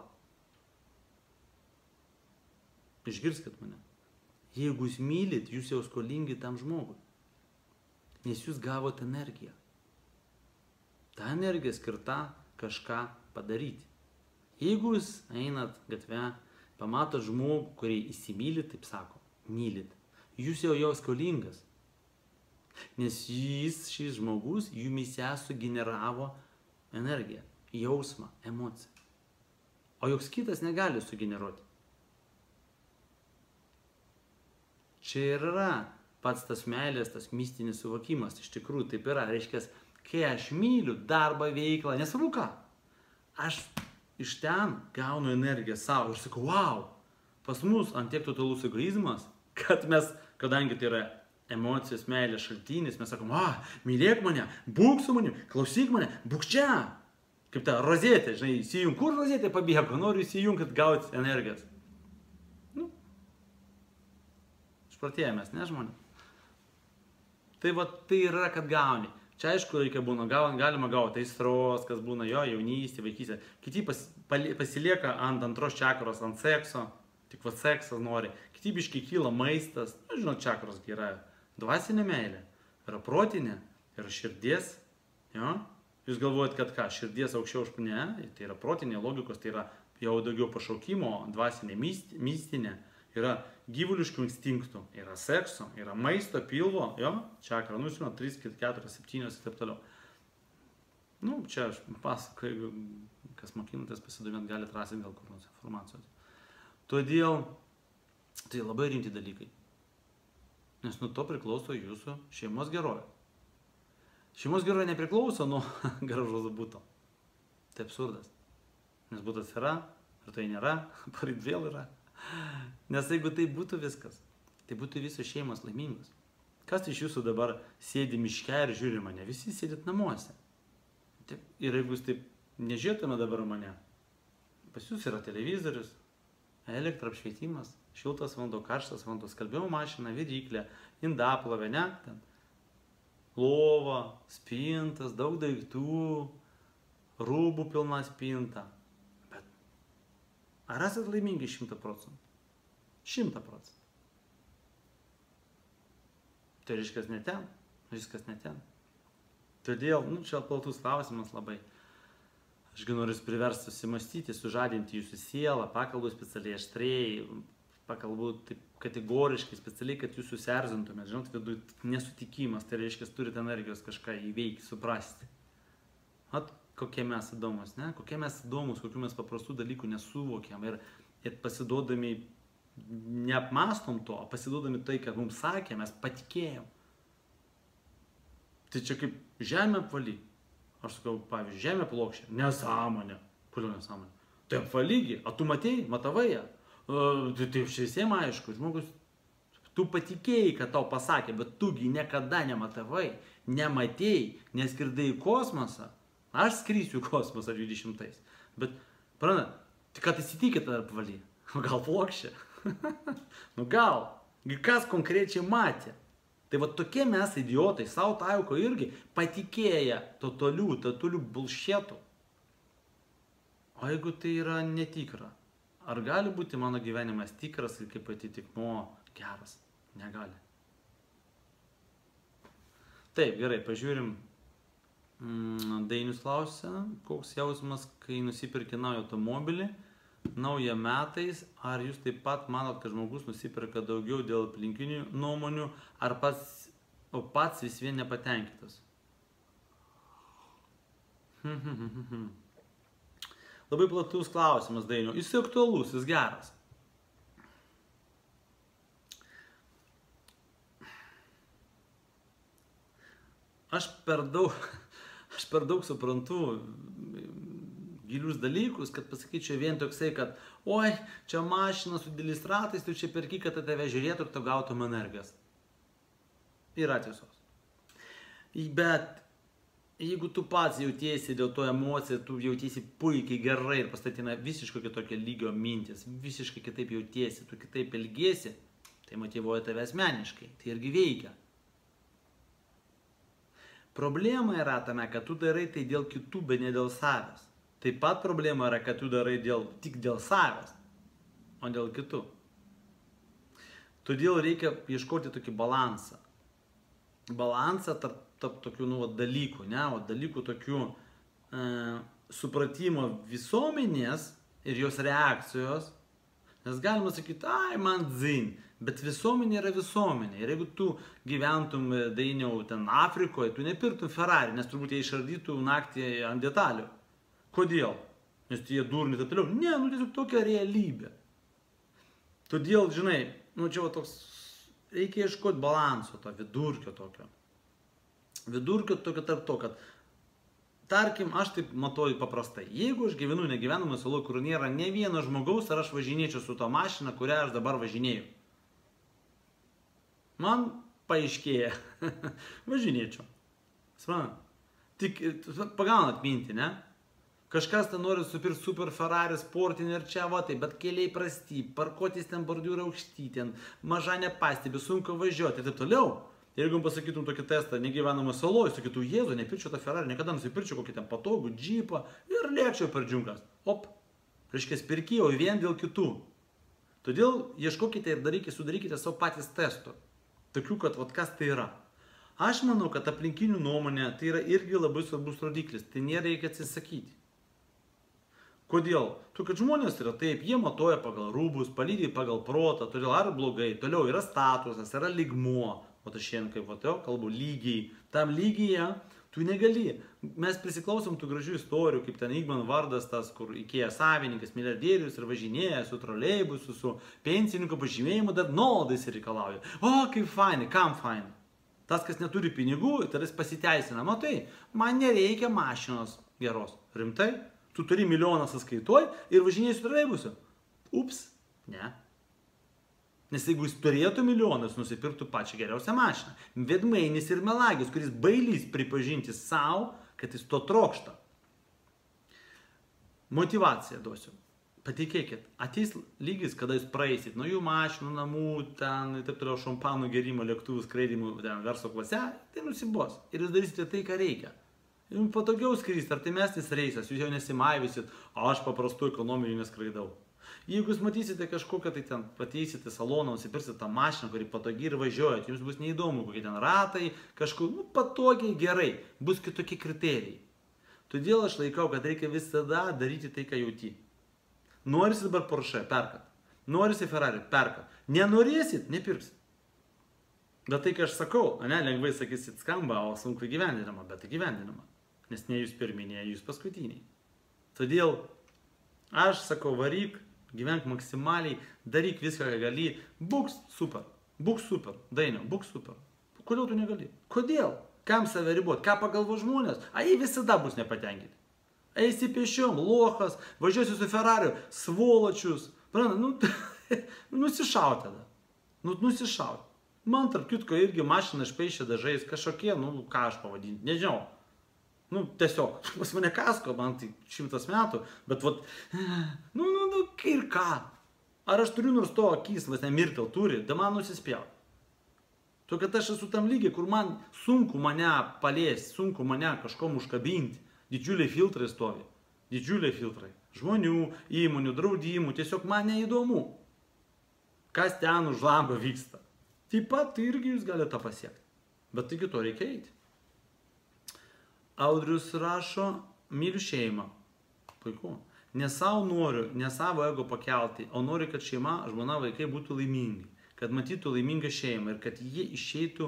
Išgirskit mane. Jeigu jūs mylit, jūs jau skolingi tam žmogui. Nes jūs gavot energiją. Ta energija skirta kažką padaryti. Jeigu jūs einat gatve, pamatot žmogų, kurį įsimylit, taip sako. Mylit. Jūs jau skolingas. Nes šis žmogus jumise sugeneravo energiją, jausmą, emociją. O joks kitas negali sugeneruoti. Čia yra pats tas meilės, tas mistinis suvokimas. Iš tikrųjų taip yra. Reiškia, kai aš myliu darbą, veiklą, nesvarbu ką, aš iš ten gaunu energiją savo ir sakau, wow, pas mus ant tiek totalus egoizmas, kad mes, kadangi tai yra emocijos meilės šaltinis, mes sakom, mylėk mane, būk su manim, klausyk mane, būk čia. Kaip ta rozetė, žinai, įsijung, kur rozetė pabėgo, noriu įsijungti, kad gauti energijos. Nu, išprotėjomės, ne žmonės? Tai va, tai yra, kad gauni. Čia aišku reikia būna, galima gauti, tai aistros, kas būna jo jaunystė, vaikystė. Kiti pasilieka ant antros čakros, ant sekso, tik va seksas nori. Kiti biškai kyla maistas, nu, žinot, čakros yra dvasinė meilė, yra protinė, yra širdies, jo. Jūs galvojat, kad ką, širdies aukščiau už ne, tai yra protinė logikos, tai yra jau daugiau pašaukimo, dvasinė, mistinė, yra gyvuliškų instinktų, yra sekso, yra maisto, pilvo, jo, čakra, nu, 3, 4, 7 ir taip toliau. Nu, čia aš pasakoju, kas mokinatės pasidomėt, galite rasti gal kur nors informacijos. Todėl tai labai rimti dalykai, nes nuo to priklauso jūsų šeimos gerovė. Šeimos gerovė nepriklauso nuo gražaus būto. Tai absurdas. Nes būtas yra, ir tai nėra, paryt vėl yra. Nes jeigu tai būtų viskas, tai būtų visos šeimos laimingos. Kas iš jūsų dabar sėdi miške ir žiūri mane? Visi sėdit namuose. Ir jeigu jūs taip nežiūrėtume dabar mane, pas jūs yra televizorius, elektra apšvietimas, šiltas vanduo, karštas vanduo, skalbimo mašina, viryklė, indaplovė, ne? Ten lova, spintas, daug daiktų, rūbų pilna spinta. Bet ar esat laimingi 100%? 100%. Tai viskas ne ten, viskas ne ten. Todėl, nu, čia platus klausimas labai. Ašgi noriu jūs priversti susimastyti, sužadinti jūsų sielą, pakalbu specialiai aštriai, pakalbu taip kategoriškai, specialiai, kad jūs susierzintumėt, žinot, viduj nesutikimas, tai reiškia, turite energijos kažką įveikti, suprasti. Mat, kokie mes įdomus, ne? Kokie mes įdomus, kokių mes paprastų dalykų nesuvokiam ir pasiduodami, neapmastom to, pasiduodami tai, kad mums sakė, mes patikėjom. Tai čia kaip žemė apvaly. Aš sakau, pavyzdžiui, žemė plokščia. Nesąmonė. Kodėl nesąmonė? Tai apvalygi, o tu matėjai, matavai ją. Tai visiems aišku, žmogus, tu patikėjai, kad tau pasakė, bet tugi niekada nematavai, nematėjai, neskirdai į kosmosą. Aš skrysiu į kosmosą 20-ais, bet, pranat, tai kad įsitikė tada apvaly? Gal plokščia? Nu gal, kas konkrečiai matė? Tai va tokie mes idiotai, savo tauko irgi patikėję totalių bulšėtų. O jeigu tai yra netikra? Ar gali būti mano gyvenimas tikras ir kaip atitikmo geras? Negali. Taip, gerai, pažiūrim. Dainius klausia, koks jausmas, kai nusipirki naują automobilį, naują metais, ar jūs taip pat manot, kad žmogus nusipirka daugiau dėl aplinkinių nuomonių, ar pats vis vien nepatenkintas? Labai platus klausimas, Dainiau. Jis aktualus, jis geras. Aš per daug suprantu gilius dalykus, kad pasakyčiau vien toksai, kad oi, čia mašina su dideliais ratais, tu čia perki, kad tave žiūrėtų ir tu gautum energijas. Yra tiesos. Bet jeigu tu pats jautiesi dėl to emociją, tu jautiesi puikiai gerai ir pastatina visiškai kitokio lygio mintis, visiškai kitaip jautiesi, tu kitaip elgiesi, tai motyvuoja tave asmeniškai, tai irgi veikia. Problema yra tame, kad tu darai tai dėl kitų, bet ne dėl savęs. Taip pat problema yra, kad tu darai tik dėl savęs, o dėl kitų. Todėl reikia ieškoti tokį balansą. Balansą tarp tokių, nu, dalykų, ne, o dalykų tokių supratimo visuomenės ir jos reakcijos, nes galima sakyti, ai, man dzin, bet visuomenė yra visuomenė. Ir jeigu tu gyventum, Dainiau, ten Afrikoje, tu nepirktum Ferrari, nes turbūt jie išardytų naktį ant detalių. Kodėl? Nes jie durni taip toliau. Ne, nu, tiesiog tokia realybė. Todėl, žinai, nu, čia va toks, reikia ieškoti balanso to, vidurkio tokio. Vidurkio tokio tarp to, kad, tarkim, aš taip matuoju paprastai. Jeigu aš gyvenu negyvenamą salą, kur nėra ne vieno žmogaus, ar aš važinėčiau su to mašina, kurią aš dabar važinėjau? man paaiškėja, važinėčiau. Supranat? Tik pagaunat mintį, ne? Kažkas ten nori supirkti super Ferrari sportinį ir čia, va tai, bet keliai prasti, parkuotis ten bordiūra aukšty, ten maža nepastebi, sunku važiuoti ir taip toliau. Jeigu jums pasakytum tokį testą, negyvenamą saloj, sakytų, Jėzu, nepirčiau tą Ferrari, niekada nusipirčiau kokį ten patogų džipą ir lėkčiau per džiungas. Op, reiškės pirkėjau vien dėl kitų. Todėl ieškokite ir sudarykite savo patys testų. Tokių, kad vat, kas tai yra. Aš manau, kad aplinkinių nuomonė tai yra irgi labai svarbus rodiklis, tai nereikia atsisakyti. Kodėl? Tu, kad žmonės yra taip, jie matuoja pagal rūbus, palydi pagal protą, todėl ar blogai, toliau yra statusas, yra lygmuo, o aš šiandien kaip vatio, kalbu lygiai, tam lygyje tu negali. Mes prisiklausom tų gražių istorijų, kaip ten Igman Vardas tas, kur Ikea savininkas, milijardierius ir važinėja su troleibusu, su pensininko pažymėjimu, dar nuolaidais reikalauja. O, kaip fainai, kam fainai? Tas, kas neturi pinigų, tai jis pasiteisina, matai, man nereikia mašinos geros, rimtai? Tu turi milijoną sąskaitoj ir važinėjai su troleibusu. Ups, ne. Nes jeigu jis turėtų milijoną, jis nusipirktų pačią geriausią mašiną. Vedmainis ir melagis, kuris bailys pripažinti savo, kad jis to trokšta. Motivaciją duosiu. Patikėkit, ateis lygis, kada jūs praeisit nuo jų mašinų, namų, ten, taip toliau, šampanų gerimo, lėktuvų skraidimų, ten, verso klase, tai nusibos. Ir jūs darysite tai, ką reikia. Jums patogiau skristi, artimesnis reisas, jūs jau nesimaivysit, o aš paprastu ekonominiu neskraidau. Jeigu jūs matysite kažkokią, tai ten pateisite saloną, nusipirsit tą mašiną, kuri patogiai ir važiuojat, jums bus neįdomu, kokie ten ratai, kažkur, nu, patogiai, gerai, bus kitokie kriterijai. Todėl aš laikau, kad reikia visada daryti tai, ką jauti. Norisi dabar Porsche, perkat. Norisi Ferrari, perkat. Nenorėsit, nepirksit. Bet tai, ką aš sakau, ne, lengvai sakysit skamba, o sunku įgyvendinama, bet įgyvendinama. Nes ne jūs pirminiai, jūs paskutiniai. Todėl aš sakau, varyk, gyvenk maksimaliai, daryk viską, ką gali, būk super, Dainiau, būk super. Kodėl tu negali? Kodėl? Kam save ribot? Ką pagalvo žmonės? A, jie visada bus nepatenkinti. Eisi pėsčiom, lochas, važiuosi su Ferrariu, svoločius. Nu, nusišaut tada. Nu, nusišaut. Man tarp kitko irgi mašina špeišia dažais, kažkokie, nu, ką aš pavadinti, nežinau. Nu, tiesiog, pas mane kasko, man tai 100 metų, bet vat, nu, ir ką? Ar aš turiu nors to akis, vas ne, mirtel turi, da man nusispėjau. To, kad aš esu tam lygiai, kur man sunku mane paliesti, sunku mane kažkom užkabinti. Didžiuliai filtrai stovi, didžiuliai filtrai. Žmonių, įmonių, draudimų, tiesiog man neįdomu, kas ten už lango vyksta. Taip pat tai irgi jūs galite tą pasiekti, bet tik to reikia eiti. Audrius rašo, myliu šeimą. Puiku. Ne savo noriu, ne savo ego pakelti, o noriu, kad šeima, žmona, vaikai būtų laimingi. Kad matytų laimingą šeimą ir kad jie išeitų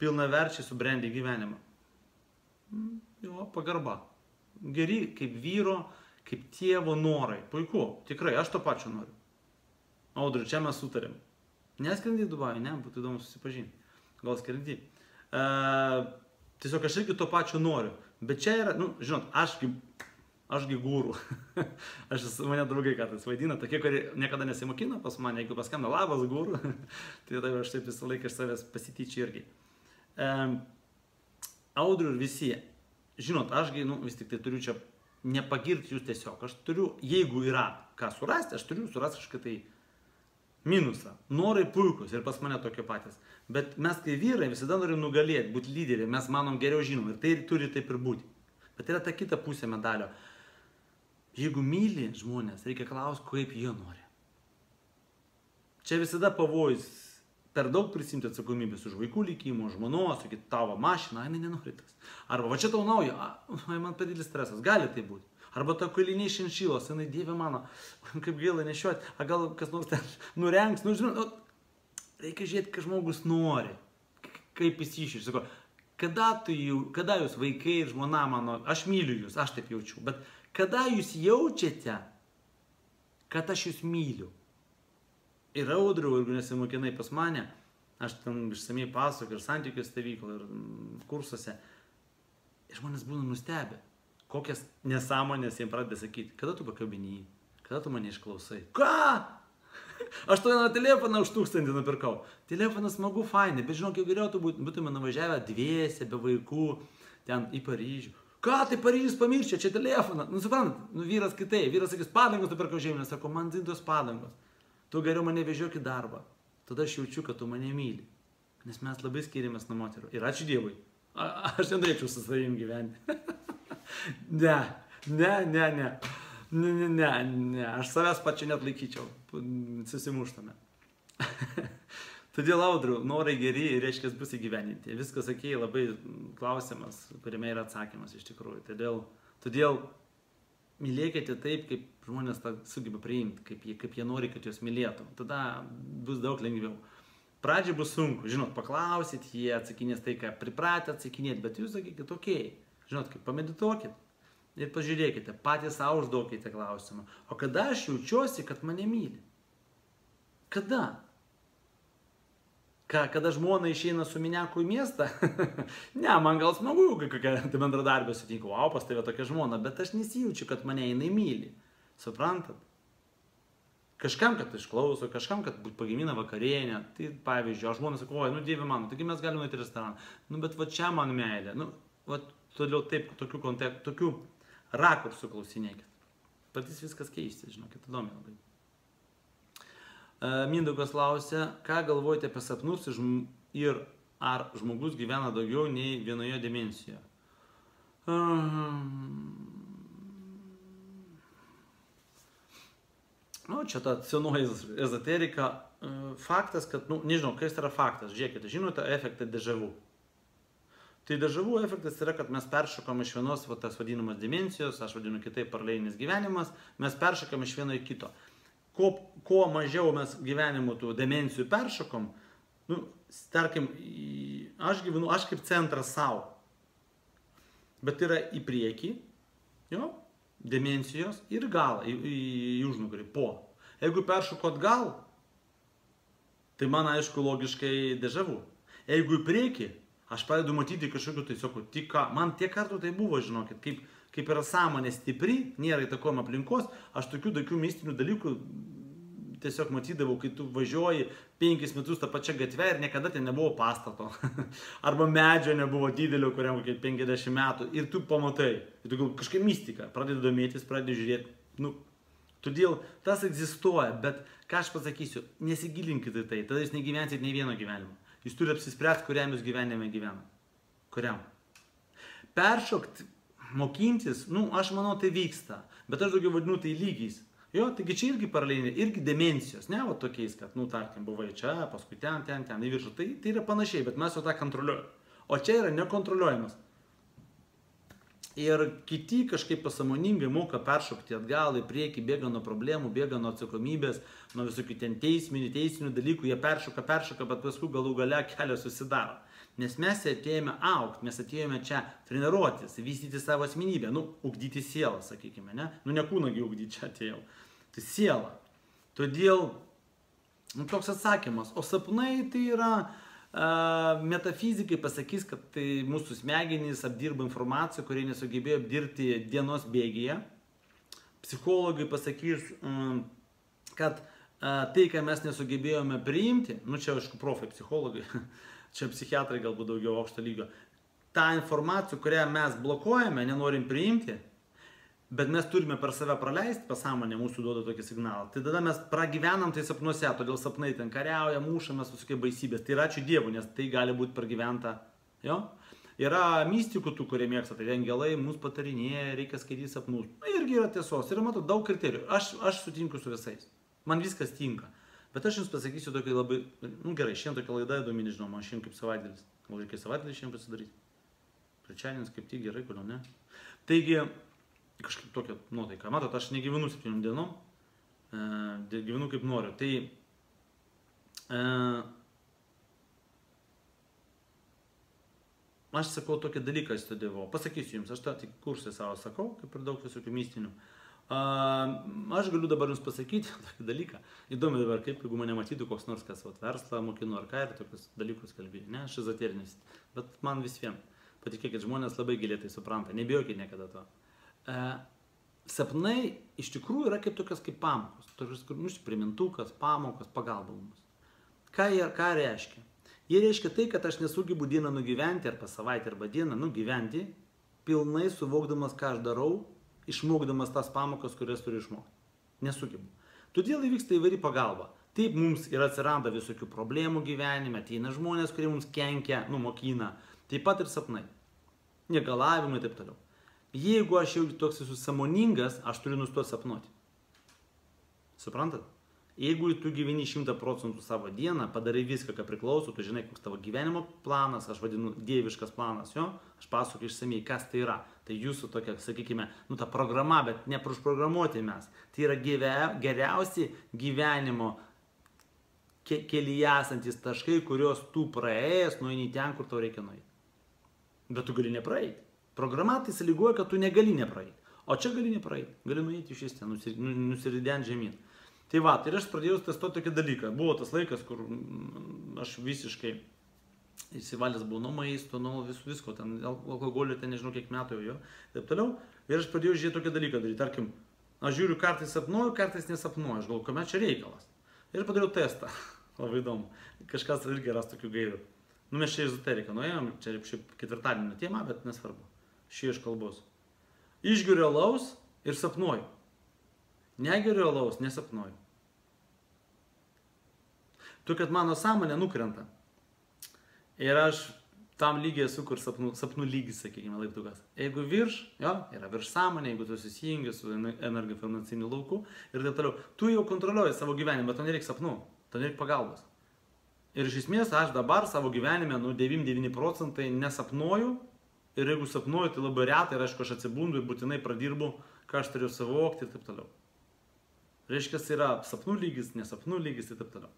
pilnaverčiai subrendę gyvenimą. Jo, pagarba. Geri kaip vyro, kaip tėvo norai. Puiku. Tikrai, aš to pačiu noriu. Audriu, čia mes sutarėm. Neskrendi į Dubajų, ne? Būtų įdomu susipažinti. Gal skrendi. Tiesiog aš irgi to pačio noriu, bet čia yra, nu, žinot, ašgi gūrų, mane draugai kartais vaidina, tokie, kurie niekada nesimokina pas mane, jeigu paskambina labas gūrų, tai aš taip visą laiką iš savęs pasityčiu irgi. Audriu ir visi, žinot, ašgi, nu, vis tik tai turiu čia nepagirti jūs tiesiog, aš turiu, jeigu yra ką surasti, aš turiu surasti kažką tai minusą. Norai puikus ir pas mane tokie patys. Bet mes kai vyrai visada norim nugalėti, būti lyderiai, mes manom geriau žinom ir tai turi taip ir būti. Bet yra ta kita pusė medalio. Jeigu myli žmonės, reikia klausti, kaip jie nori. Čia visada pavojus per daug prisimti atsakomybės už vaikų likimo, žmonos, sakyti, tavo mašina, ai, nenori tas. Arba, va čia tau naujo, ai, man per didelis stresas, gali tai būti. Arba ta kailiniai šinšilos, jinai dieve mano, kaip gaila nešiuoti, a gal kas nors ten nurengs, nu žinau, reikia žiūrėti, ką žmogus nori, kaip jis išėjo. Sako, kada jūs vaikai ir žmona mano, aš myliu jūs, aš taip jaučiu, bet kada jūs jaučiate, kad aš jūs myliu? Ir Audriau, jeigu nesimokinai pas mane, aš ten išsamiai pasakau ir santykių stovyklą ir kursuose, ir žmonės būna nustebę. Kokias nesąmonės jiems pradeda sakyti, kada tu pakabini, kada tu mane išklausai. Ką? Aš to vieną telefoną už 1000 nupirkau. Telefonas smagu, fainai, bet žinok, jau geriau būtume nuvažiavę dviese, be vaikų, ten į Paryžių. Ką, tai Paryžius pamirščia, čia telefoną. Nu, suprantat, nu, vyras kitai, vyras sakys, padangos nupirkau žieminės, sako, man zintos padangos. Tu geriau mane vežiok į darbą. Tada aš jaučiu, kad tu mane myli. Nes mes labai skiriamės nuo moterų. Ir ačiū Dievui. Aš nenorėčiau su savim gyventi. Ne. Aš savęs pačiu net laikyčiau. Susimuštame. Todėl, Audriu, norai geri ir reiškia bus įgyveninti. Viskas, sakėjai, labai klausimas, kuriame yra atsakymas iš tikrųjų. Todėl mylėkite taip, kaip žmonės tą sugeba priimti, kaip jie nori, kad juos mylėtų. Tada bus daug lengviau. Pradžiai bus sunku, žinot, paklausit, jie atsakinės tai, ką pripratę atsakinėti, bet jūs sakykit, okei, žinot, kaip pamedituokit ir pažiūrėkite, patys sau užduokite klausimą, o kada aš jaučiuosi, kad mane myli? Kada? Kada žmona išeina su miniaku į miestą? Ne, man gal smagu, kai kokią bendradarbę sutinku, au, pas tave tokia žmona, bet aš nesijaučiu, kad mane jinai myli. Suprantat? Kažkam, kad išklauso, kažkam, kad pagimina vakarienę. Tai pavyzdžiui, aš žmonės sakau, oi, nu dieve mano, taigi mes galime nuėti į restoraną. Nu, bet va čia man meilė. Nu, va, todėl taip, tokių rakursų klausinėkit. Patys viskas keisti, žinokit, įdomi labai. Mindaugas klausia, ką galvojate apie sapnus ir ar žmogus gyvena daugiau nei vienoje dimensijoje? Nu, čia ta senoji ezoterika, faktas, kad, nu, nežinau, kas yra faktas, žiūrėkite, žinote efektą dežavų. Tai dežavų efektas yra, kad mes peršokam iš vienos, va, tas vadinamas dimensijos, aš vadinu kitaip paralelinis gyvenimas, mes peršokam iš vieno į kito. Kuo mažiau mes gyvenimo tų dimensijų peršokam, nu, tarkim, aš gyvenu, aš kaip centras savo, bet yra į priekį, jo, dimensijos ir galą, į užnugarį, po. Jeigu peršoku atgal, tai man, aišku, logiškai dežavų. Jeigu į priekį, aš pradedu matyti kažkokiu, tai sakau, tik ką, man tiek kartų tai buvo, žinokit, kaip yra sąmonė stipri, nėra įtakojama aplinkos, aš tokių mistinių dalykų tiesiog matydavau, kai tu važiuoji 5 metus tą pačią gatvę ir niekada ten nebuvo pastato. Arba medžio nebuvo didelio, kuriam kokie 50 metų. Ir tu pamatai. Ir tu gal kažkaip mistika. Pradedi domėtis, pradedi žiūrėti. Nu, todėl tas egzistuoja, bet ką aš pasakysiu, nesigilinkite tai. Tada jūs negyvensit nei vieno gyvenimo. Jūs turi apsispręsti, kuriam jūs gyvenime gyvena. Kuriam. Peršokti, mokintis, nu, aš manau, tai vyksta. Bet aš daugiau vadinu tai lygiais. Jo, taigi čia irgi paralelinė, irgi dimensijos, ne, va tokiais, kad, nu, tarkim, buvai čia, paskui ten, į viršų, tai yra panašiai, bet mes jau tą kontroliuojame. O čia yra nekontroliuojamas. Ir kiti kažkaip pasąmoningai moka peršokti atgal, į priekį, bėga nuo problemų, bėga nuo atsakomybės, nuo visokių ten teisinių dalykų, jie peršoka, bet paskui galų gale kelio susidaro. Nes mes atėjome augti, mes atėjome čia treniruotis, vystyti savo asmenybę, nu, ugdyti sielą, sakykime, ne? Nu, ne kūnagi ugdyti čia atėjau, tai siela. Todėl, nu, toks atsakymas, o sapnai tai yra, metafizikai pasakys, kad tai mūsų smegenys apdirba informaciją, kurie nesugebėjo apdirbti dienos bėgėje. Psichologai pasakys, kad tai, ką mes nesugebėjome priimti, nu, čia, aišku, profai, psichologai, čia psichiatrai galbūt daugiau aukšto lygio, tą informaciją, kurią mes blokuojame, nenorim priimti, bet mes turime per save praleisti, pasąmonė mūsų duoda tokį signalą. Tai tada mes pragyvenam tai sapnuose, todėl sapnai ten kariauja, mūšame su tokia baisybės. Tai yra ačiū Dievui, nes tai gali būti pragyventa. Jo? Yra mystikų tų, kurie mėgsta, tai angelai mūsų patarinėje, reikia skaityti sapnus. Na, irgi yra tiesos, ir matau daug kriterijų. Aš sutinku su visais, man viskas tinka. Bet aš jums pasakysiu tokį labai, nu gerai, šiandien tokia laida įdomi, nežinau, man šiandien kaip savaitėlis. Gal reikia savaitėlį šiandien pasidaryti? Trečiadienis kaip tik gerai, kodėl ne? Taigi, kažkaip tokia nuotaika. Matot, aš negyvenu 7 dienom, gyvenu kaip noriu. Tai aš sakau tokį dalyką studijavau. Pasakysiu jums, aš tą tik kursą savo sakau, kaip ir daug visokių mistinių. Aš galiu dabar jums pasakyti tokį dalyką. Įdomi dabar, kaip, jeigu mane matytų koks nors, kas verslą mokino ar ką ir tokius dalykus kalbėjo, ne, šizotėrinis. Bet man vis vien, patikėkit, žmonės labai giliai tai supranta, nebijokit niekada to. sapnai iš tikrųjų yra kaip tokios kaip pamokos. Tokios, kur primintukas, pamokos, pagalba mums. Ką reiškia? Jie reiškia tai, kad aš nesugebu dieną nugyventi, arba savaitę, arba dieną nugyventi, pilnai suvokdamas, ką aš darau, išmokdamas tas pamokas, kurias turiu išmokti. Nesugebu. Todėl įvyksta įvairi pagalba. Taip mums ir atsiranda visokių problemų gyvenime, ateina žmonės, kurie mums kenkia, mokina, taip pat ir sapnai, negalavimai ir taip toliau. Jeigu aš jau toks esu sąmoningas, aš turiu nustoti sapnuoti. Suprantat? Jeigu tu gyveni 100% savo dieną, padarai viską, ką priklauso, tu žinai, koks tavo gyvenimo planas, aš vadinu dieviškas planas, jo, aš pasakoju išsamiai, kas tai yra. Tai jūsų tokia, sakykime, ta programa, bet neprašprogramuoti mes. Tai yra geriausi gyvenimo kelyje esantis taškai, kuriuos tu praėjęs, nueini ten, kur tau reikia nueiti. Bet tu gali nepraeiti. Programa tai sąlygoja, kad tu negali nepraeiti. O čia gali nepraeiti, gali nueiti iš ten, nusirident žemyn. Tai va, ir aš pradėjau testuoti tokį dalyką. Buvo tas laikas, kur aš visiškai įsivalęs buvau nuo maisto, nuo visko, ten alkoholio, ten nežinau kiek metų jau, taip toliau. Ir aš pradėjau žiūrėti tokį dalyką daryti. Tarkim, aš žiūriu, kartais sapnuoju, kartais nesapnuoju. Aš galvoju, kame čia reikalas. Ir padariau testą. Labai įdomu. Kažkas irgi ras tokių gairių. Mes čia ezoteriką nuėjom, čia šiaip ketvirtadienio tema, bet nesvarbu. Šį iš kalbos. Išgeriu alaus ir sapnuoju. Negeriu alaus, nesapnuoju. Tu, kad mano sąmonė nukrenta. Ir aš tam lygiai esu, kur sapnų lygis, sakykime, laiptukas. Jeigu virš, jo, yra virš sąmonė, jeigu tu susijungi su energiofinansiniu lauku ir taip toliau. Tu jau kontroliuoji savo gyvenimą, bet to nereik sapnų, to nereik pagalbos. Ir iš esmės aš dabar savo gyvenime, 99% nesapnuoju. Ir jeigu sapnuoju, tai labai retai, ir aišku, aš atsibundu ir būtinai pradirbu, ką aš turiu savokti ir taip toliau. Reiškia, yra sapnų lygis, nesapnų lygis ir taip toliau.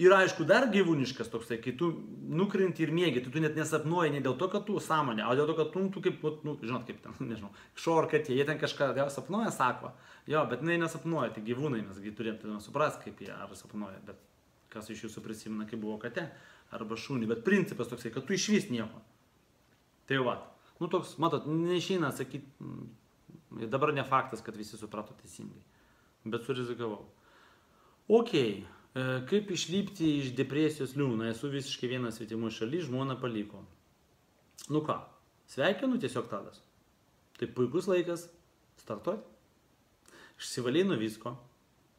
Ir aišku, dar gyvūniškas toksai, kai tu nukrinti ir mėgi, tu net nesapnuoji ne dėl to, kad tu sąmonė, o dėl to, kad tu kaip, žinot, kaip ten, nežinau, šorkatė, jie ten kažką sapnuoja, sako, jo, bet jinai nesapnuoja, tai gyvūnai, mes turėtume suprasti, kaip jie ar sapnuoja, bet kas iš jūsų prisimena, kaip buvo kate arba šūnį, bet principas toksai, kad tu išvis nieko. Tai va, toks, matot, neišeina sakyti, dabar ne faktas, kad visi suprato teisingai. Bet surizikavau. Ok, kaip išlipti iš depresijos liūną? Esu visiškai vienas svetimų šaly, žmona paliko. Nu ką, sveikinu tiesiog tadas. Tai puikus laikas startuoti. Išsivalėjai nuo visko,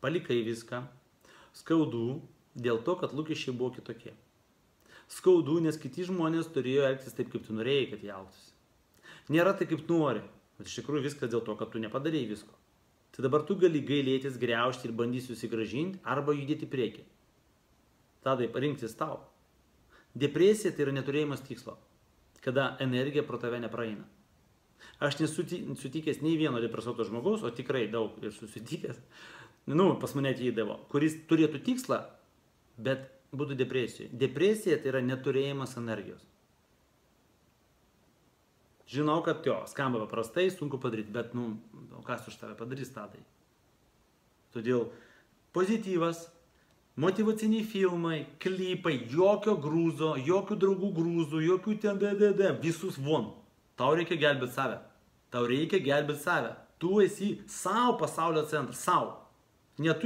palikai viską, skaudų dėl to, kad lūkesčiai buvo kitokie. Skaudų, nes kiti žmonės turėjo elgtis taip, kaip tu norėjai, kad jie elgtųsi. Nėra tai, kaip nori, bet iš tikrųjų viskas dėl to, kad tu nepadarėjai visko. Tai dabar tu gali gailėtis, greužti ir bandysi susigražinti arba judėti priekį. Tadai, rinktis tau. Depresija tai yra neturėjimas tikslo, kada energija pro tave nepraeina. Aš nesutikęs nei vieno depresuoto žmogaus, o tikrai daug ir susitikęs, pas mane ateidavo, kuris turėtų tikslą, bet būtų depresijoje. Depresija tai yra neturėjimas energijos. Žinau, kad jo, skamba paprastai, sunku padaryti, bet, kas už tave padarys, tadai. Todėl pozityvas, motivaciniai filmai, klipai, jokio grūzo, jokių draugų grūzų, jokių ten visus von. Tau reikia gelbėti save. Tau reikia gelbėti save. Tu esi savo pasaulio centras, savo.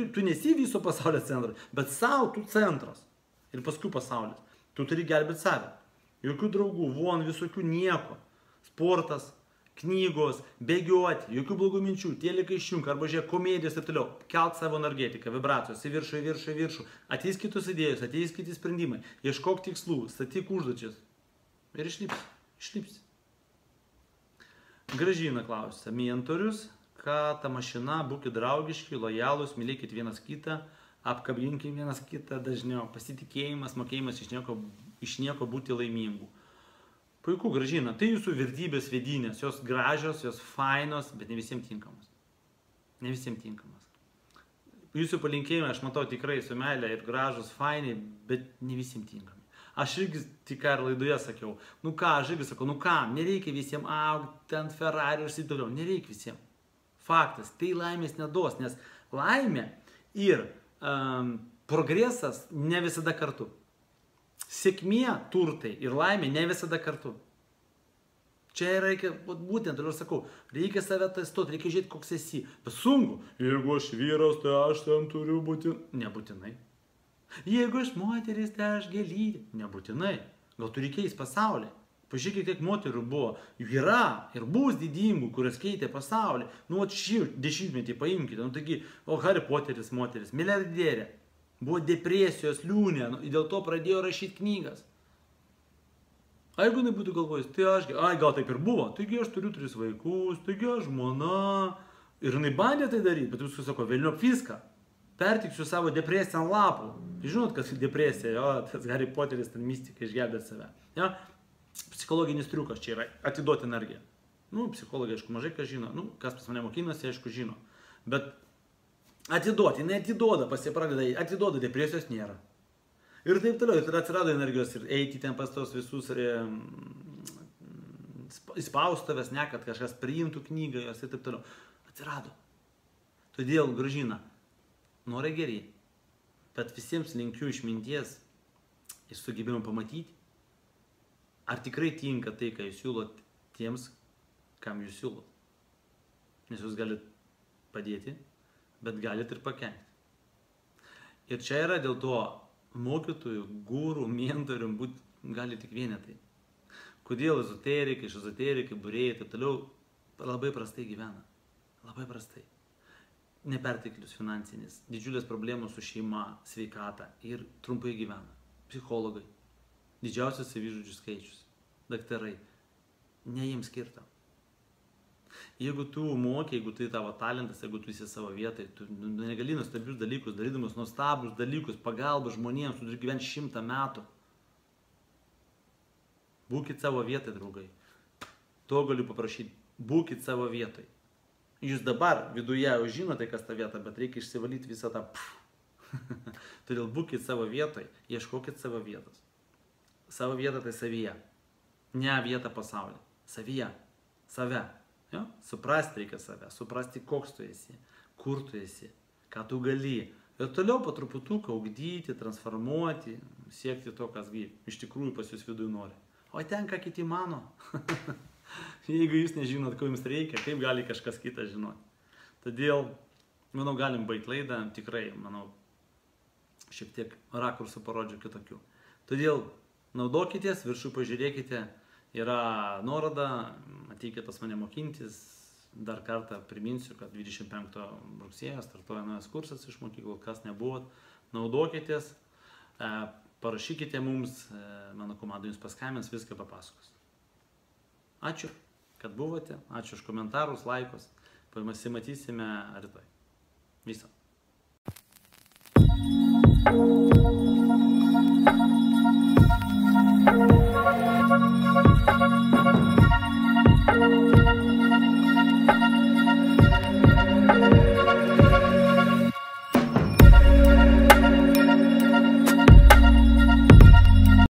Tu nesi viso pasaulio centras, bet savo tu centras. Ir paskui pasaulis. Tu turi gelbėti save. Jokių draugų, von, visokių nieko. Sportas, knygos, bėgiuoti, jokių blogų minčių, telikai išjunka, arba žiūrėk komedijos ir toliau. Kelk savo energetiką, vibracijos, į viršų, į viršų, į viršų. Ateis kitus idėjus, ateis kiti sprendimai. Ieškok tikslų, statyk užduočius. Ir išlipsi, išlipsi. Gražina klausia, mentorius, ką ta mašina, būkit draugiški, lojalūs, mylėkit vienas kitą, apkabinkim vienas kitą dažniau. Pasitikėjimas, mokėjimas iš nieko būti laimingų. Puiku, Gražina, tai jūsų vertybės vidinės, jos gražios, jos fainos, bet ne visiems tinkamos. Ne visiems tinkamos. Jūsų palinkėjimai, aš matau, tikrai su meilė ir gražos, fainiai, bet ne visiems tinkami. Aš irgi tik ar laidoje sakiau, aš irgi sakau, nereikia visiems augti ant Ferrari ir taip toliau, nereikia visiems. Faktas, tai laimės neduos, nes laimė ir progresas ne visada kartu. Sėkmė, turtai ir laimė ne visada kartu. Čia reikia, būtent, toliau aš sakau, reikia save testuoti, reikia žiūrėti, koks esi. Bet sunku, jeigu aš vyras, tai aš ten turiu būti. Nebūtinai. Jeigu aš moteris, tai aš gėlytė. Nebūtinai. Gal turi keis pasaulį. Pažiūrėkit, kiek moterų buvo. Yra ir bus didingų, kurios keitė pasaulį. Nu, šį dešimtmetį paimkite. Nu, taigi, o Harry Potteris moteris, milijardierė. Buvo depresijos liūnė, nu, dėl to pradėjo rašyti knygas. A jeigu nebūtų galvojus, tai aš, ai, gal taip ir buvo, taigi aš turiu 3 vaikus, taigi aš žmona. Ir jinai bandė tai daryti, bet viskas sako, velniop viską. Pertiksiu savo depresiją ant lapų. Žinot, kas depresija, jo, tas Harry Potteris, ten mistika išgelbė save. Ja? Psichologinis triukas čia yra atiduoti energiją. Nu, psichologai, aišku, mažai kas žino. Nu, kas pas mane mokinasi, aišku, žino. Bet atiduoti, jinai atiduoda, pasipradeda, atiduoda, depresijos nėra. Ir taip toliau, ir atsirado energijos ir eiti ten pas tos visus spaustavės, ne, kad kažkas priimtų knygą jos ir taip toliau. Atsirado. Todėl, Gražina, nori gerai, bet visiems linkiu išminties ir sugebėjom pamatyti, ar tikrai tinka tai, ką jūs siūlot tiems, kam jūs siūlot. Nes jūs galite padėti, bet galite ir pakenkti. Ir čia yra dėl to mokytojų, gurų, mentorių būti gali tik vienetai. Kodėl ezoterikai, šezoterikai, būrėjai ir taip toliau labai prastai gyvena. Labai prastai. Neperteklius finansinis, didžiulės problemos su šeima, sveikata ir trumpai gyvena. Psichologai, didžiausias savižudžių skaičius, daktarai, ne jiems skirta. Jeigu tu moki, jeigu tai tavo talentas, jeigu tu esi savo vietai, tu negali nuostabius dalykus, darydamas nuostabius dalykus, pagalba žmonėms, tu turi gyventi 100 metų. Būkit savo vietai, draugai. To galiu paprašyti, būkit savo vietai. Jūs dabar viduje jau žinote, kas ta vieta, bet reikia išsivalyti visą tą Todėl būkit savo vietai, ieškokit savo vietos. Savo vietą tai savyje. Ne vietą pasaulyje. Savyje. Save. Jo? Suprasti reikia save, suprasti, koks tu esi, kur tu esi, ką tu gali. Ir toliau po truputuką ugdyti, transformuoti, siekti to, kas iš tikrųjų pas jūs viduje nori. O ten, ką kiti mano. Jeigu jūs nežinot, ko jums reikia, kaip gali kažkas kitas žinoti. Todėl, manau, galim baigti laidą, tikrai, manau, šiek tiek rakursų parodžiu kitokių. Todėl, naudokitės, viršų pažiūrėkite. Yra nuoroda, ateikite pas mane mokintis. Dar kartą priminsiu, kad 25 rugsėjo startuoja naujas kursas ismokykla, kas nebuvot. Naudokitės, parašykite mums, mano komanda jums paskambins, viską papasakos. Ačiū, kad buvote, ačiū už komentarus, laikus. Pasimatysime rytoj. Viso.